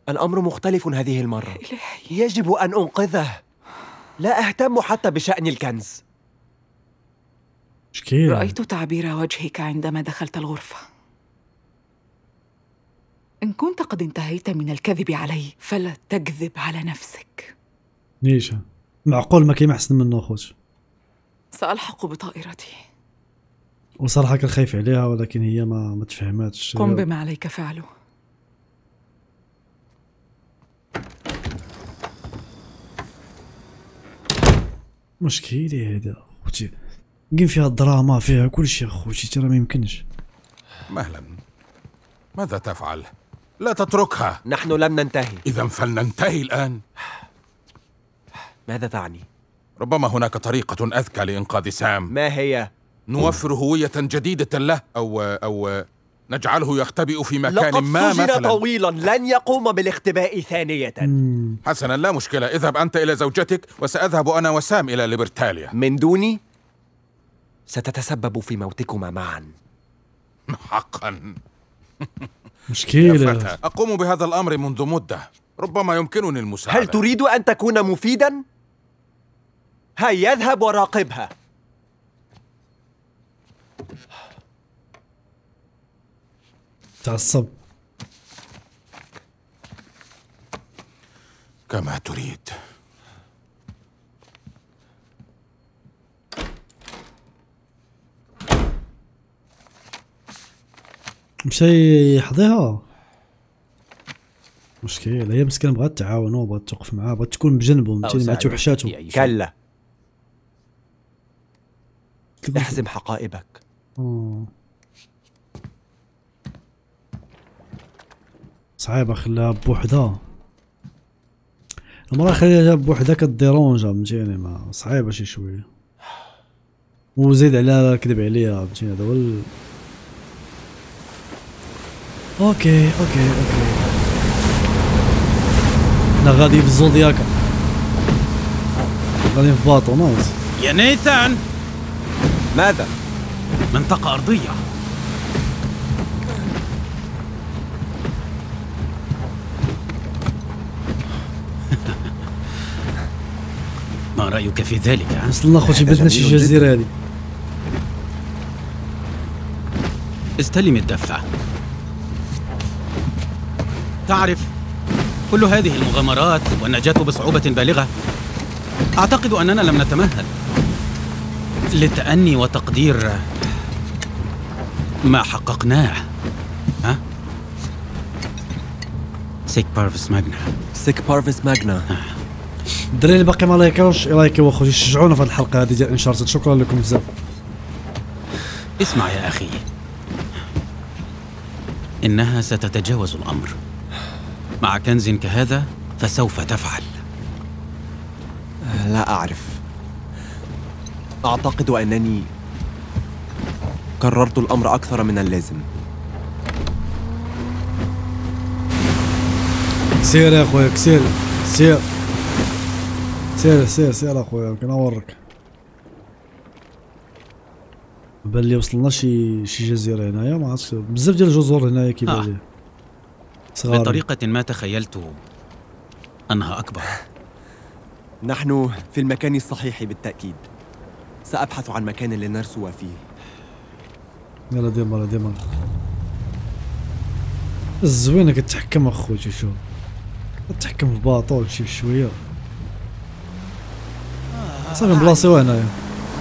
الأمر مختلف هذه المرة. إلهي. يجب أن أنقذه. لا أهتم حتى بشأن الكنز. مشكلة. رأيت تعبير وجهك عندما دخلت الغرفة. إن كنت قد انتهيت من الكذب علي فلا تكذب على نفسك. نيشا، معقول ما كاين أحسن منه أخوتي. سألحق بطائرتي. وصراحة كان خايف عليها، ولكن هي ما تفهماتش. قم بما عليك فعله. مشكلة هذا أخوتي، كاين فيها الدراما، فيها كل شيء أخوتي، ترى ما يمكنش. مهلا، ماذا تفعل؟ لا تتركها. نحن لم ننتهي. إذا فلننتهي الآن. ماذا تعني؟ ربما هناك طريقة أذكى لإنقاذ سام. ما هي؟ نوفر هوية جديدة له، أو نجعله يختبئ في مكان ما مثلا. لقد سجن طويلا، لن يقوم بالاختباء ثانية. حسنا، لا مشكلة، اذهب أنت إلى زوجتك وسأذهب أنا وسام إلى ليبرتاليا. من دوني؟ ستتسبب في موتكما معا. حقا. مشكلة. أقوم بهذا الأمر منذ مدة، ربما يمكنني المساعدة. هل تريد أن تكون مفيدا؟ هيا اذهب وراقبها. تعصب كما تريد. مشي يحضيها. مشكلة، هي مسكينة بغات تعاونو، بغات توقف معاه، بغات تكون بجنبهم، مع توحشاتو. كلا، احزم حقائبك. صعيبة، خلاها بوحدها. المرة خليها بوحدها كديرونجا، فهمتيني، ما صعيبة شي شوية. وزيد عليها كذب عليها، فهمتيني، هذا هو. اوكي انا غادي في الزودياكا، غادي في باطو. نايس يا نيثان. ماذا؟ منطقة أرضية. ما رأيك في ذلك؟ وصلنا خوتي، بلتنا شي جزيرة هذه. استلم الدفة. تعرف، كل هذه المغامرات والنجاة بصعوبة بالغة، أعتقد أننا لم نتمهل. للتأني وتقدير ما حققناه. ها؟ سيك بارفيس ماجنا. سيك بارفيس ماجنا. الدراري اللي باقي ما لايكاوش يلايكيو اخوتي، شجعونا في هذه الحلقه هذه ديال انشارتد. شكرا لكم بزاف. اسمع يا اخي، انها ستتجاوز الامر. مع كنز كهذا فسوف تفعل. لا اعرف، اعتقد انني كررت الامر اكثر من اللازم. سير يا اخويا، سير سير سير سير سير اخويا، يمكن اوريك. بان لي وصلنا شي جزيره هنايا، ما عرفتش بزاف ديال الجزر هنايا كيبان لي صغار. بطريقه ما تخيلت انها اكبر. نحن في المكان الصحيح بالتاكيد. سابحث عن مكان لنرسو فيه. يلا ديما ديما. الزوينه كتحكم اخوتي، شوف كتحكم في الباطول شي بشويه. صافي بلاصيو هنايا.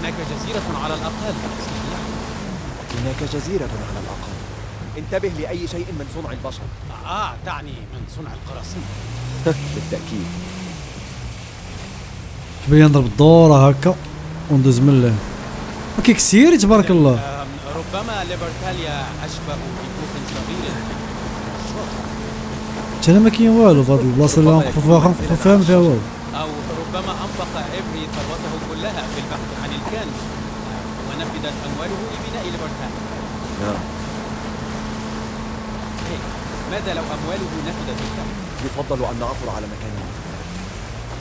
هناك جزيرة على الأقل. هناك جزيرة على الأقل. انتبه لأي شيء من صنع البشر. تعني من صنع القراصنة. بالتأكيد. كبير نضرب الدورة هكا وندوز من له. اوكي كثير تبارك الله. ربما ليبرتاليا أشبه بكوخ صغير. حتى أنا ما كاين والو في هاد البلاصة اللي غنوقفو فيها والو. أو ربما أنفق إبري ثروته كلها في البحث عن الكنز، ونفذت أمواله لبناء ليبرتاليا. نعم. ماذا لو أمواله نفذت بالفعل؟ يفضل أن نعثر على مكان آخر.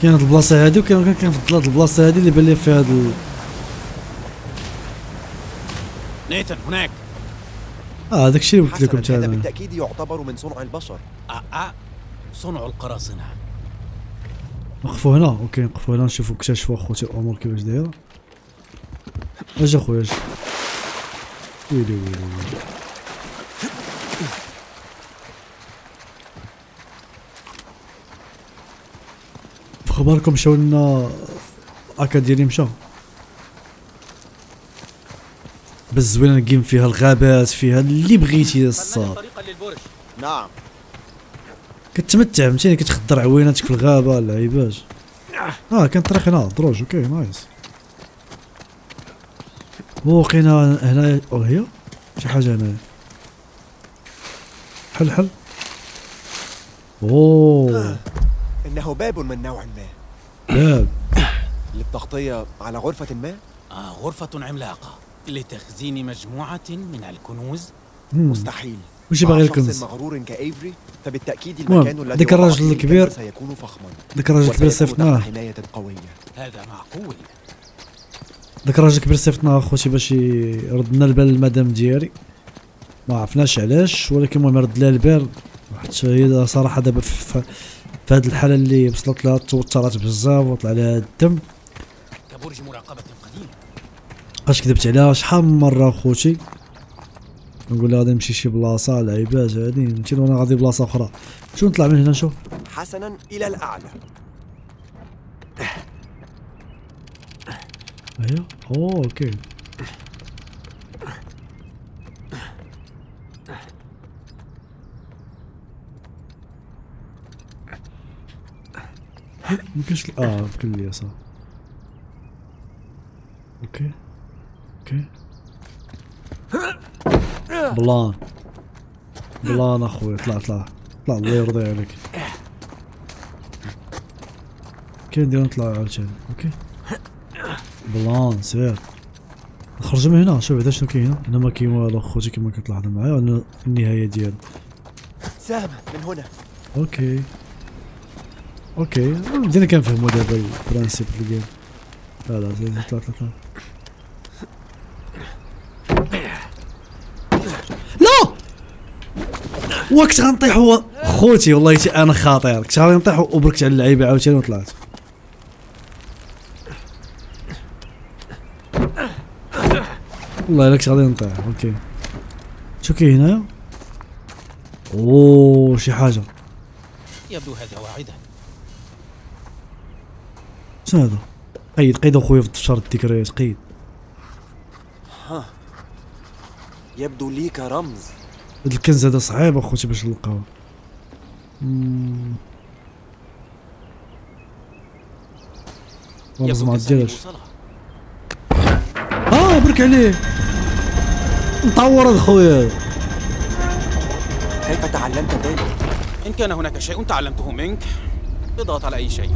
كاين هاد البلاصة هادي، وكان كنفضل هاد البلاصة هادي اللي بان لي فيها هاد نيتن هناك. هذاك الشيء اللي قلت لكم تاع هذا بالتأكيد يعتبر من صنع البشر. صنع القراصنة. نقفوا هنا، اوكي نقفوا هنا نشوفوا اكتشفوا اخوتي الامور كيفاش دايره. اجي اخويا اجي. ويلي ويلي ويلي. بخباركم مشاو لنا هكا ديالي مشى. بس زوينه الجيم، فيها الغابات، فيها اللي بغيتي الصاد. نعم كتمتع، فهمتيني كتخدر عويناتك في الغابه اللعيبات. كان طريق هنا دروج. اوكي نايس. وقينا هنا او هي شي حاجه هنايا. حل حل. انه باب من نوع ما. باب للتغطيه على غرفه ما. غرفه عملاقه لتخزين مجموعة من الكنوز. مستحيل. ماشي باغي الكنز. مغرور كإيفري فبالتأكيد المكان الذي ذاك الراجل الكبير سيكون فخما. ذاك الراجل الكبير صيفطناه. حماية قوية. هذا معقول. ذاك الراجل الكبير صيفطناه اخوتي باش يرد لنا البال المدام ديالي. ما عرفناش علاش، ولكن المهم رد لها البال. حتى هي صراحة دابا في هذه الحالة اللي وصلت لها، توترات بزاف وطلع لها الدم. كبرج مراقبة قديم. اش كذبت عليها شحال من مره اخوتي، نقول لها غادي نمشي شي بلاصه لعيبات هادي، نمشي وانا غادي بلاصه اخرى. شنو نطلع من هنا نشوف؟ حسنا الى الاعلى. ايوا اوكي. ممكنش يمكن لي صح. اوكي بلان بلان اخويا، طلع طلع طلع الله يرضي عليك. كي نديرو نطلع عاوتاني. اوكي بلان سير نخرج من هنا. شوف هذا شنو كاين هنا. هنا ما كاين والو اخوتي كما كتلاحظوا معايا، وهنا النهايه ديالو. سهم من هنا. اوكي بدينا كنفهموا دابا البرانسيب ديال هذا. زيد طلع طلع. وقت غنطيح هو خوتي، والله حتى انا خاطر كنت غنطيح وبركت على اللعيبه عاوتاني وطلعت. والله الا كنت غادي نطيح. اوكي شو كاين هنايا؟ شي حاجه يبدو هذا واعدا. شنو هذا؟ قيد قيد اخويا في الدفتر الذكريات. قيد ها يبدو لي كرمز. هاد الكنز هذا صعيب اخوتي باش نلقاوه. والله ما ديرش. برك عليه مطور هاد خويا. كيف تعلمت ذلك؟ إن كان هناك شيء تعلمته منك اضغط على أي شيء.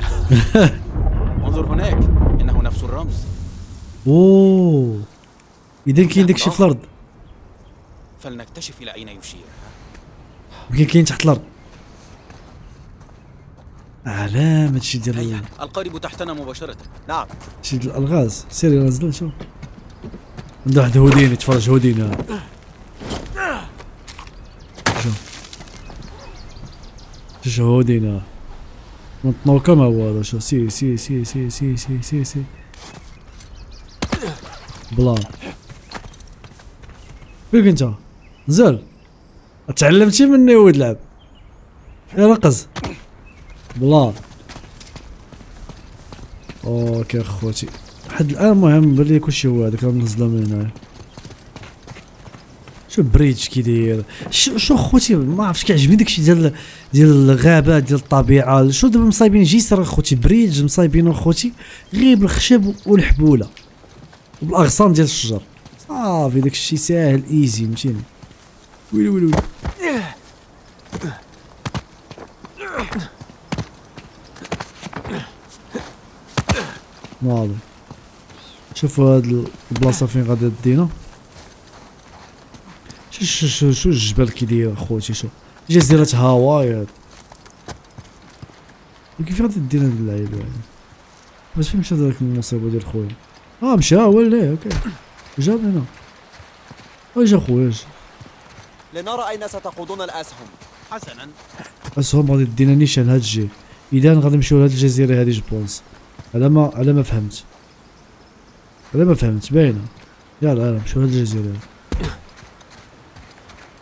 انظر هناك، إنه نفس الرمز. أوه إذا كاين داكشي في الأرض. فلنكتشف إلى أين يشير. يمكن كاين تحت الأرض. علامة شي ديال القارب تحتنا مباشرة. نعم. شي ديال الألغاز، سيري نزل نشوف. عنده واحد هودين يتفرج هودين. جهودنا نتنوكا ما هو هذا. شوف سير سير سير سير سير سير سير سير بلا فيك انت نزل. تعلمتي مني ولد لعب رقص بلا. اوكي اخوتي حد الان مهم بلي كلشي هو هذاك. نزله من هنايا. شو بريدج كيداير شو خوتي ما عرفتش كيعجبني داكشي ديال الغابه ديال الطبيعه. شو دابا مصايبين جيسر خوتي بريدج مصايبين خوتي غير بالخشب والحبوله وبالاغصان ديال الشجر. صافي داكشي ساهل ايزي فهمتيني. ويلي ويلي ويلي والله. شوفوا هاد البلاصه فين غادي دينا. شو شو شو الجبل كيداير اخوتي. شوف جزيرة هاواي. كيف غادي دير هاد اللعيبة هادي؟ باش فين مشى هذاك المصيبة ديال خويا؟ مشى هو لا اوكي جاب هنا. اجا خويا اجا. لنرى أين ستقودنا الأسهم. حسنا الأسهم غادي دينا نيشان هاد الجهة. إذا غادي نمشيو لهاد الجزيرة هادي جبونس. على ما فهمت. باينة. يلا نمشيو لهاد الجزيرة هادي.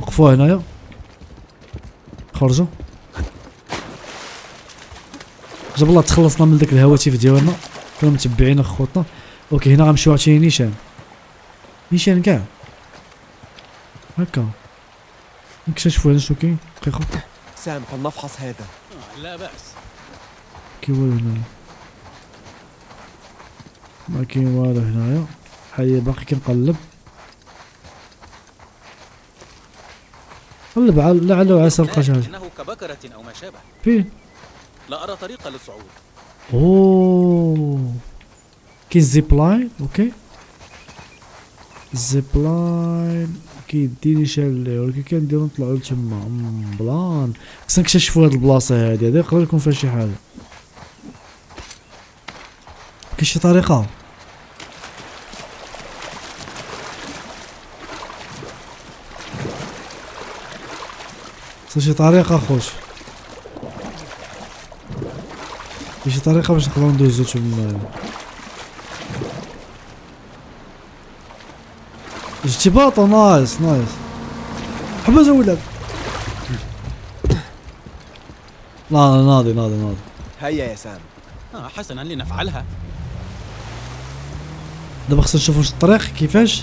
وقفوا هنايا خرجوا. جاب الله تخلصنا من داك الهواتف ديالنا كانوا متبعين خطنا. اوكي هنا غنمشيو عشان نيشان كاع هكا نكتشفوا هنا شنو كاين. دقيقه سام فلنفحص هذا. لا باس. كي والو هنايا ما كاين والو هنايا حي باقي كنقلب قلب لعله وعسى لقى شي حاجة. إنه كبكرة أو ما شابه. فين؟ لا أرى طريقة للصعود. كاين زيب لاين أوكي. زيب لاين كيديني شاليه ولكن كنديرو نطلعو لتما. بلان خصنا نكتشفو هاد البلاصة هادي يقدر يكون فيها شي حاجة. كاين شي طريقة. شي طريقة خوش باش نقدرو ندوزو تما. جبتي باطا نايس حبس ولاد. لا ناضي هيا يا سام. حسنا لنفعلها. دابا خصنا نشوفو الطريق كيفاش.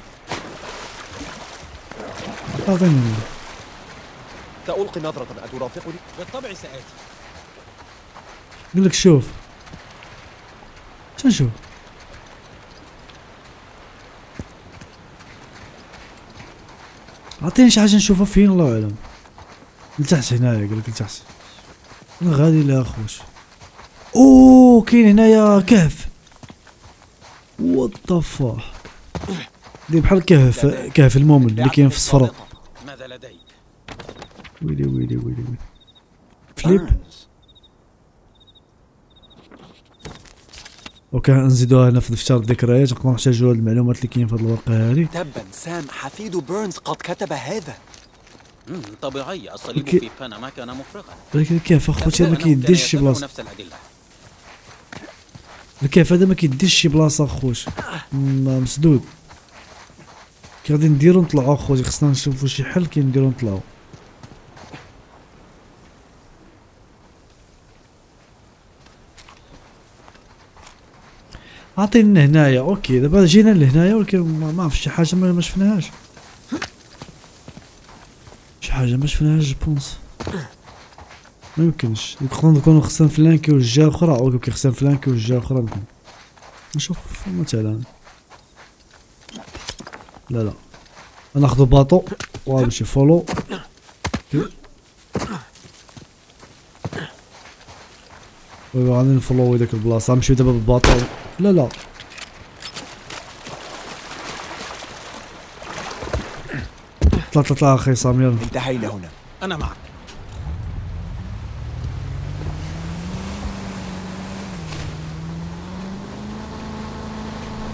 أعطيني. سألقي نظرة أترافقني؟ بالطبع سآتي. قلك شوف شنشوف عطيني شي حاجه نشوفها فين الله اعلم. لتحت هنايا قالك لتحت. انا غادي لا خوش. اوه كاين هنايا كهف. وات ذا فاك. دير بحال كهف كهف المؤمن اللي كاين في الصفراء. ماذا لديك؟ ويلي ويلي ويلي ويلي. فليب. اوكي نزيدوها هنا في دفتر الذكريات نقدروا نحتاجوا هاد المعلومات اللي كاين في هاد الورقه هادي. تبا سام حفيد بيرنز قد كتب هذا. طبيعي الصليب في بنما كان مفرغا. ولكن الكهف اخوتي ما كيديش شي بلاصه. الكهف هذا ما كيديش شي بلاصه اخوتي مسدود. كي غادي نديرو نطلعو اخوتي خصنا نشوفو شي حل كي نديرو نطلعو. عطينا هنايا اوكي دابا جينا لهنايا ولكن ما عرفتش شي حاجه ما شفناهاش. شي حاجه ما شفناهاش جبونس ما يمكنش نكونو خصنا نفلانكيو الجهه الاخرى او خصنا نفلانكيو الجهه الاخرى نشوف مثلا لا لا ناخذ باطو ونمشي فولو وي غادي نفولو ديك البلاصه نمشيو دابا بالباطو لا لا طلع طلع طلع اخي سامير انتهينا هنا انا معك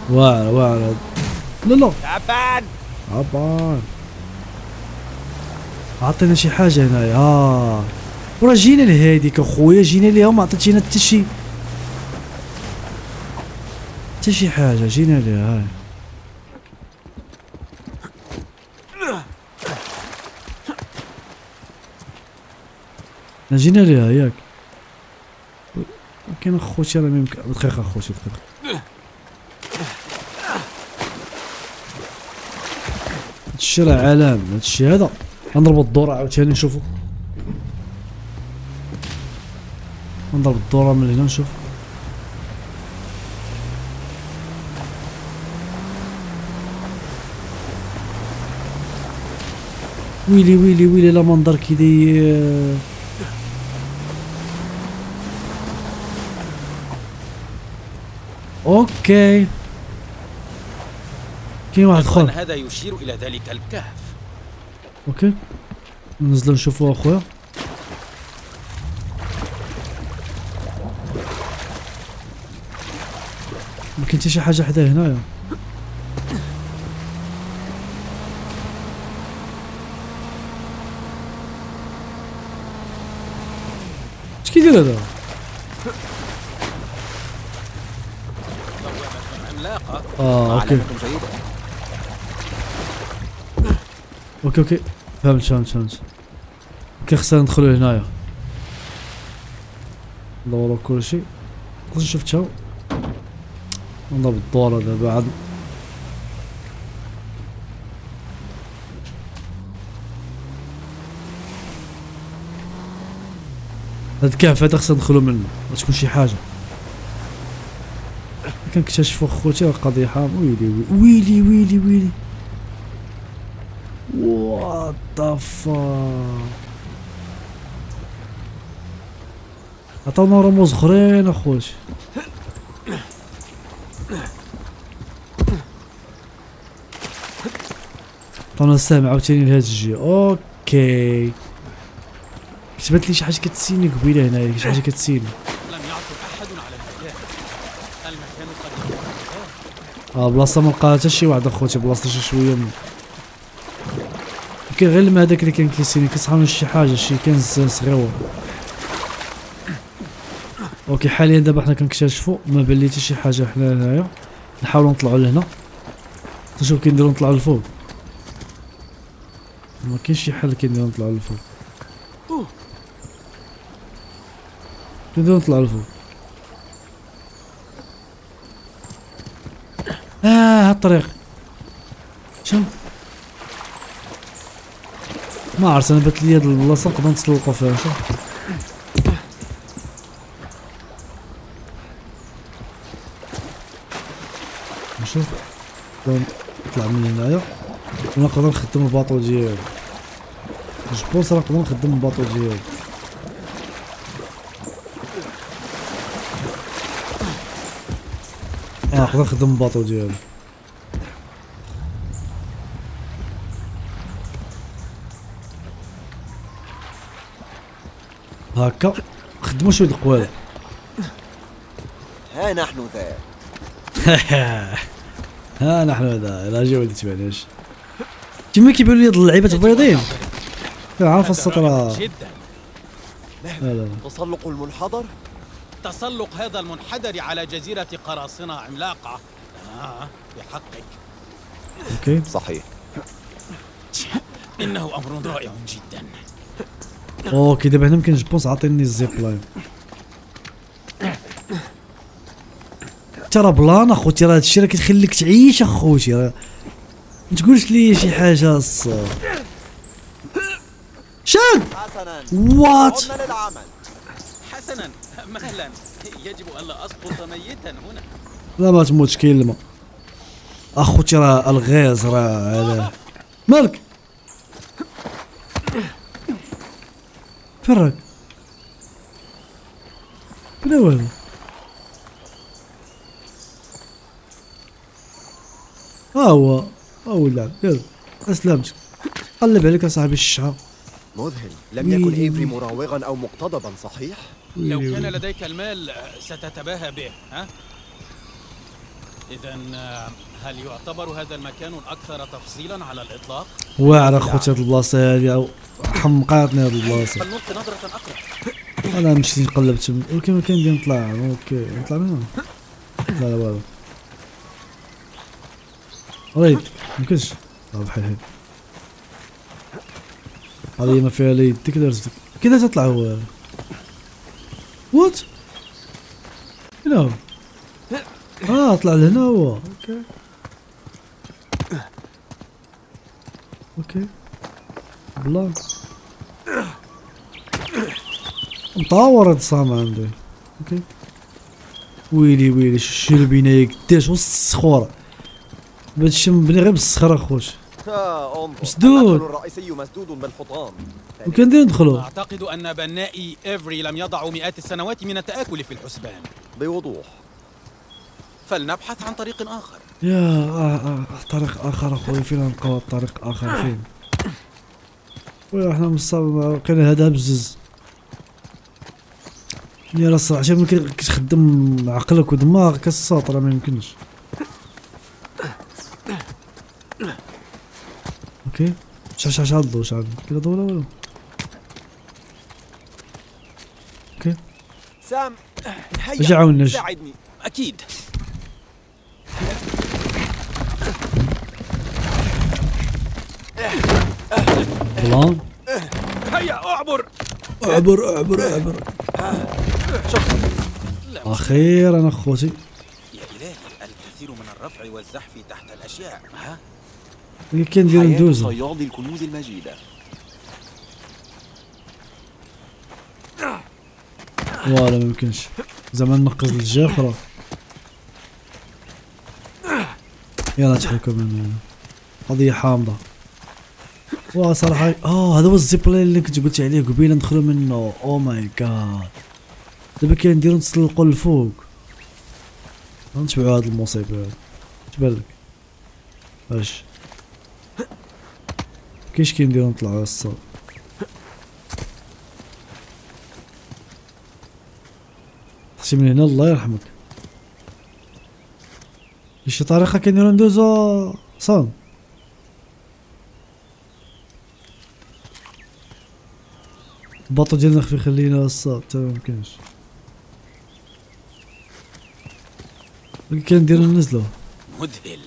واعر واعر لا لا تعبان تعبان عطينا شي حاجه هنايا ورا جينا لهاديك اخويا جينا ليها وما عطيتينا حتى شي شي حاجه جينا ليها هاي جينا ليها ياك ولكن اخوتي راه ميمكن دقيقه اخوتي دقيقه هادشي راه علام هادشي هذا غنضرب الدوره عاوتاني نشوفو غنضرب الدوره من هنا نشوف ويلي ويلي ويلي لا منظر كي داير اوكي كاين واحد اخر هذا يشير الى ذلك الكهف اوكي ننزلو نشوفو اخويا ما كاين حتى شي حاجه حدا هنايا كيدير هذا؟ اوكي اوكي اوكي فهمت فهمت فهمت خصنا ندخلو هنايا ندورو كلشي كون شفتها نضرب الدورة دابا عاد هاد الكهف هذا خصنا ندخلو منه غتكون شي حاجه كنكتشفوا خوتي راه القضيه حام ويلي ويلي ويلي ويلي وات ذا فاك عطاونا رموز خرين اخوتي عطاونا السهم عاوتاني لهاد الجهه اوكي كتبت لي شي حاجه كتسيني قبيله هنايا شي حاجه كتسيني لم يعثر احد على المكان قد بلاصه ما لقاها حتى شي واحد اخوتي بلاصه شي شويه يمكن غير الماء هذاك اللي كان كيسيني كيصحاونا شي حاجه شي كنز صغيور اوكي حاليا دابا حنا كنكتشفوا ما بان لي حتى شي حاجه حنا هنايا نحاولوا نطلعوا لهنا نشوف كنديروا نطلعوا للفوق ما كاينش شي حل كنديروا نطلعوا للفوق كنديرو نطلعو لفوق ها الطريق شنو ما عرفت انا بات لي هاد البلاصه نقدر نتسلقو فيها شوف نشوف نطلع من هنايا ونقدر نخدم الباطو ديالي. جبونس راه نقدر نخدم الباطو ديالي. نقدر نخدم الباطو ديالي. هاكا خدموا شويه القوالب. ها نحن ذا. ها نحن ذا. لا جا ولدي تبعناش. تما كيبانو لي هاد اللعيبات البيضين. كنعرف السطرة. تسلق المنحدر. تسلق هذا المنحدر على جزيرة قراصنة عملاقة. بحقك. اوكي صحيح. إنه أمر رائع جدا. اوكي دابا هنا يمكن جبونس عاطيني الزيب لاين. ترى بلان اخوتي راه هادشي راه كيخليك تعيش اخوتي راه ما تقولش لي شي حاجه الصوت. شاد وات حسنا مهلا يجب الا اسقط ميتا هنا. لا ما تموتش كلمه اخوتي راه الغاز راه مالك فرق بلا والو. ها هو اللعب يلا اسلمتك. قلب عليك اصاحبي الشعر. مذهل لم يكن ايفري مراوغا او مقتضبا صحيح؟ لو كان لديك المال ستتباهى به. ها اذا هل يعتبر هذا المكان الاكثر تفصيلا على الاطلاق؟ واعر اخوتي هاد البلاصه هادي حمقاتني هاد البلاصه. فلنلقي نظره اقرب. انا مشيت قلبت ولكن ما كندير نطلع. اوكي نطلع من هنا. لا والو ريت ممكنش بحال هادي. هادي ما فيها لا يدي كدا رزقك كدا تطلع هو. وات هنا هو. طلع لهنا هو. اوكي بلان مطاور هاد الصامة عندي. اوكي ويلي شو البناية قداش والصخورة. هادشي مبني غير بالصخرة اخوتي. مسدود الرئيسي مسدود بالحطام. وكندير ندخلو. اعتقد ان بنائي ايفري لم يضعوا مئات السنوات من التآكل في الحسبان بوضوح. فلنبحث عن طريق اخر. يا طريق اخر اخويا. فين غنلقاو طريق اخر فين؟ ويلا حنا مصاب لقينا هذا بزز. يا راه الصراحة عشان ملي كتخدم عقلك ودماغك الصوت راه ميمكنش. اوكي شحال الضو كذا ضو. لا والو. اوكي سام هيا عاوننا ساعدني. اكيد بلان. هيا اعبر اعبر اعبر اعبر. اخيرا اخوتي. يا الهي الكثير من الرفع والزحف تحت الاشياء. ها كنديرو ندوزو. صياد الكنوز المجيدة. فوالا ميمكنش زعما نقز للجهة أخرى. يلا تحركو من هنا. قضية حامضة. وا صراحة هذا هو الزيبلاين اللي كنت قلت عليه قبيلة ندخلو منو. أو ماي جاد. دابا كنديرو نتسلقو للفوق. غنتبعو هاد المصيبة هادي. تبالك اش كاينش كنديرو نطلعو الصوب. خصي من هنا الله يرحمك. بشي طريقة كنديرو ندوزو صام. الباطو ديالنا خفي خلينا الصوب تا ميمكنش. كنديرو ننزلو. مذهل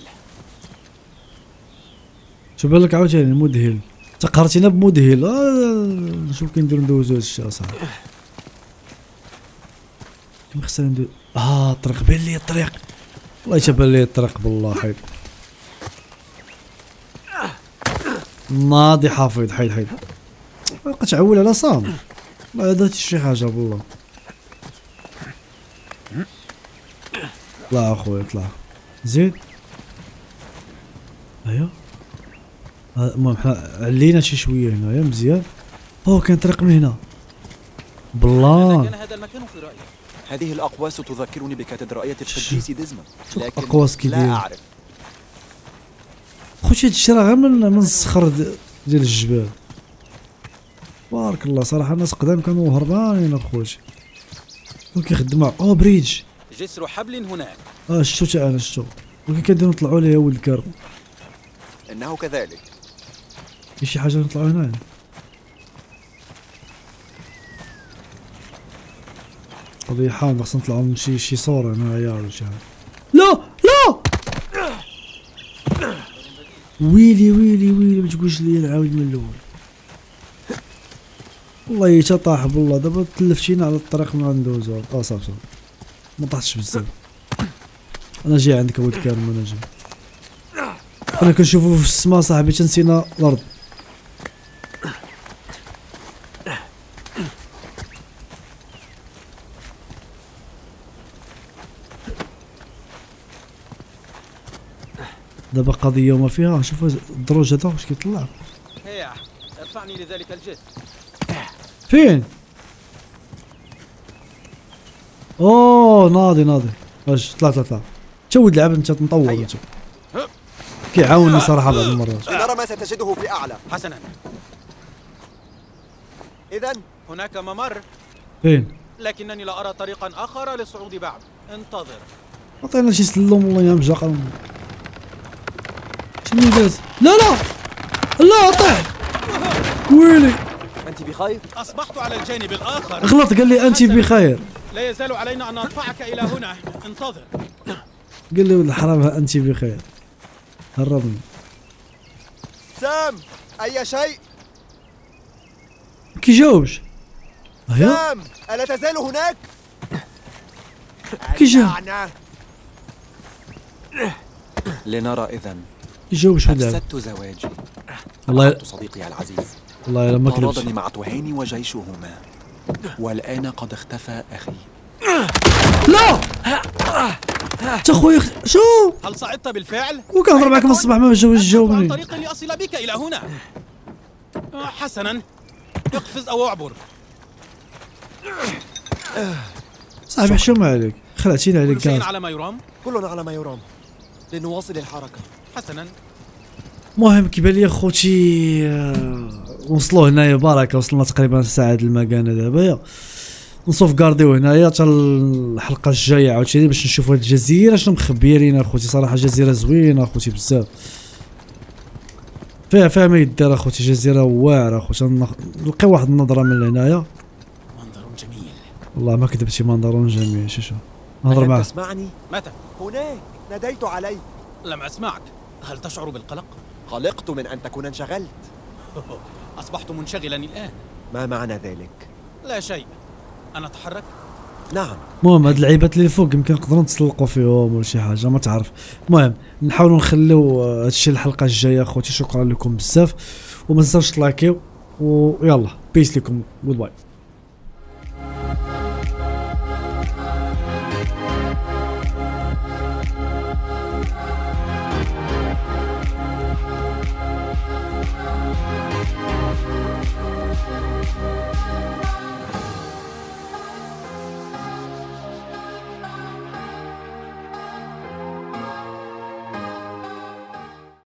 شو بالك عاوتاني مذهل. تقهرتينا بمذهل. نشوف كنديرو ندوزو هادشي اصاحبي. كيما خصنا ندوز. الطريق بان لي الطريق. والله تبان لي الطريق بالله. حيد ناضي حافظ. حيد بقا تعول على صام. ما درتش شي حاجه بالله. طلع اخويا طلع. زيد ايوا المهم حنا علينا شي شويه هنايا مزيان. اوه كاين طريق من هنا بالله. كان هذا المكان في رايي. هذه الاقواس تذكرني بكاتدرائيه القديس ديزموند، لكن أقواس لا اعرف. خوتي هاد الشيء راه غير من الصخر ديال الجبال. بارك الله صراحه الناس قدام كانوا هربانين اخوتي وكيخدموا. او بريدج جسر حبل هناك. شتو تا انا شتو ولكن كنديرو نطلعوا ليه ولد الكرب. انه كذلك كاين شي حاجه نطلعوا هنا. ريحان خاصنا نطلعوا من شي صوره هنايا ولا شي حاجه. لا لا ويلي ويلي ويلي ما تقولش لي نعاود من الاول. والله حتى طاح بالله. دابا تلفتينا على الطريق ما ندوزو. صافي ما طاحتش بزاف. انا جاي عندك ولد كرم. انا جاي انا كنشوفو في السما صاحبي تنسينا الارض. دابا قضيه وما فيها. شوف الدروج هذا واش كيطلع. هيا ارفعني لذلك الجسر. فين؟ اوه ناضي ناضي. اش طلع طلع طلع. تا ولد العب انت تنطور انت. كيعاوني صراحه بعض المرات. نرى ما ستجده في اعلى. حسنا. اذا هناك ممر. فين؟ لكنني لا ارى طريقا اخر للصعود بعد. انتظر. عطينا شي سلم والله يا مجاقه. شنو داز؟ لا لا لا طيح. ويلي انت بخير؟ اصبحت على الجانب الاخر. غلط قال لي انت بخير. لا يزال علينا ان ندفعك الى هنا. انتظر. قال لي ولد حرام انت بخير. هربني سام. اي شيء كيجاوبش. سام الا تزال هناك؟ كيجاوب لنرى اذا. جوش هذا زواجي. الله صديقي العزيز. والله لما طردني مع طهيني وجيشهما والان قد اختفى اخي. لا تا خويا شو هل صعدت بالفعل؟ وكنهضر معك من الصباح ما جاوبني. عن طريق لاصل بك الى هنا. حسنا اقفز او اعبر. صاحبي حشومه عليك خلعتيني عليك. كلنا على ما يرام. كلنا على ما يرام لنواصل الحركه. حسنا المهم كيبان لي خوتي وصلوا هنايا باركه. وصلنا تقريبا ساعه المكانه. دابا نصوف كارديو هنايا حتى الحلقه الجايه عاوتاني باش نشوفوا هاد الجزيره شنو مخبيه لينا خوتي. صراحه جزيره زوينه خوتي بزاف فيها ما يدار خوتي. جزيره واعره خوتي. نلقي واحد النظره من هنايا. منظر جميل والله ما كذبتي. منظر جميل. شوف نهضر معاه. تسمعني؟ متى؟ هناك ناديت عليك. لم أسمعك. هل تشعر بالقلق؟ قلقت من أن تكون انشغلت. أصبحت منشغلا الآن. ما معنى ذلك؟ لا شيء. أنا أتحرك؟ نعم. المهم هاد العيبات اللي فوق يمكن نقدروا نتسلقوا فيهم ولا شي حاجة ما تعرف. المهم نحاولوا نخليو هادشي الحلقة الجاية خوتي. شكرا لكم بزاف وما تنساوش تلايكيو ويلا بيس لكم. جود باي.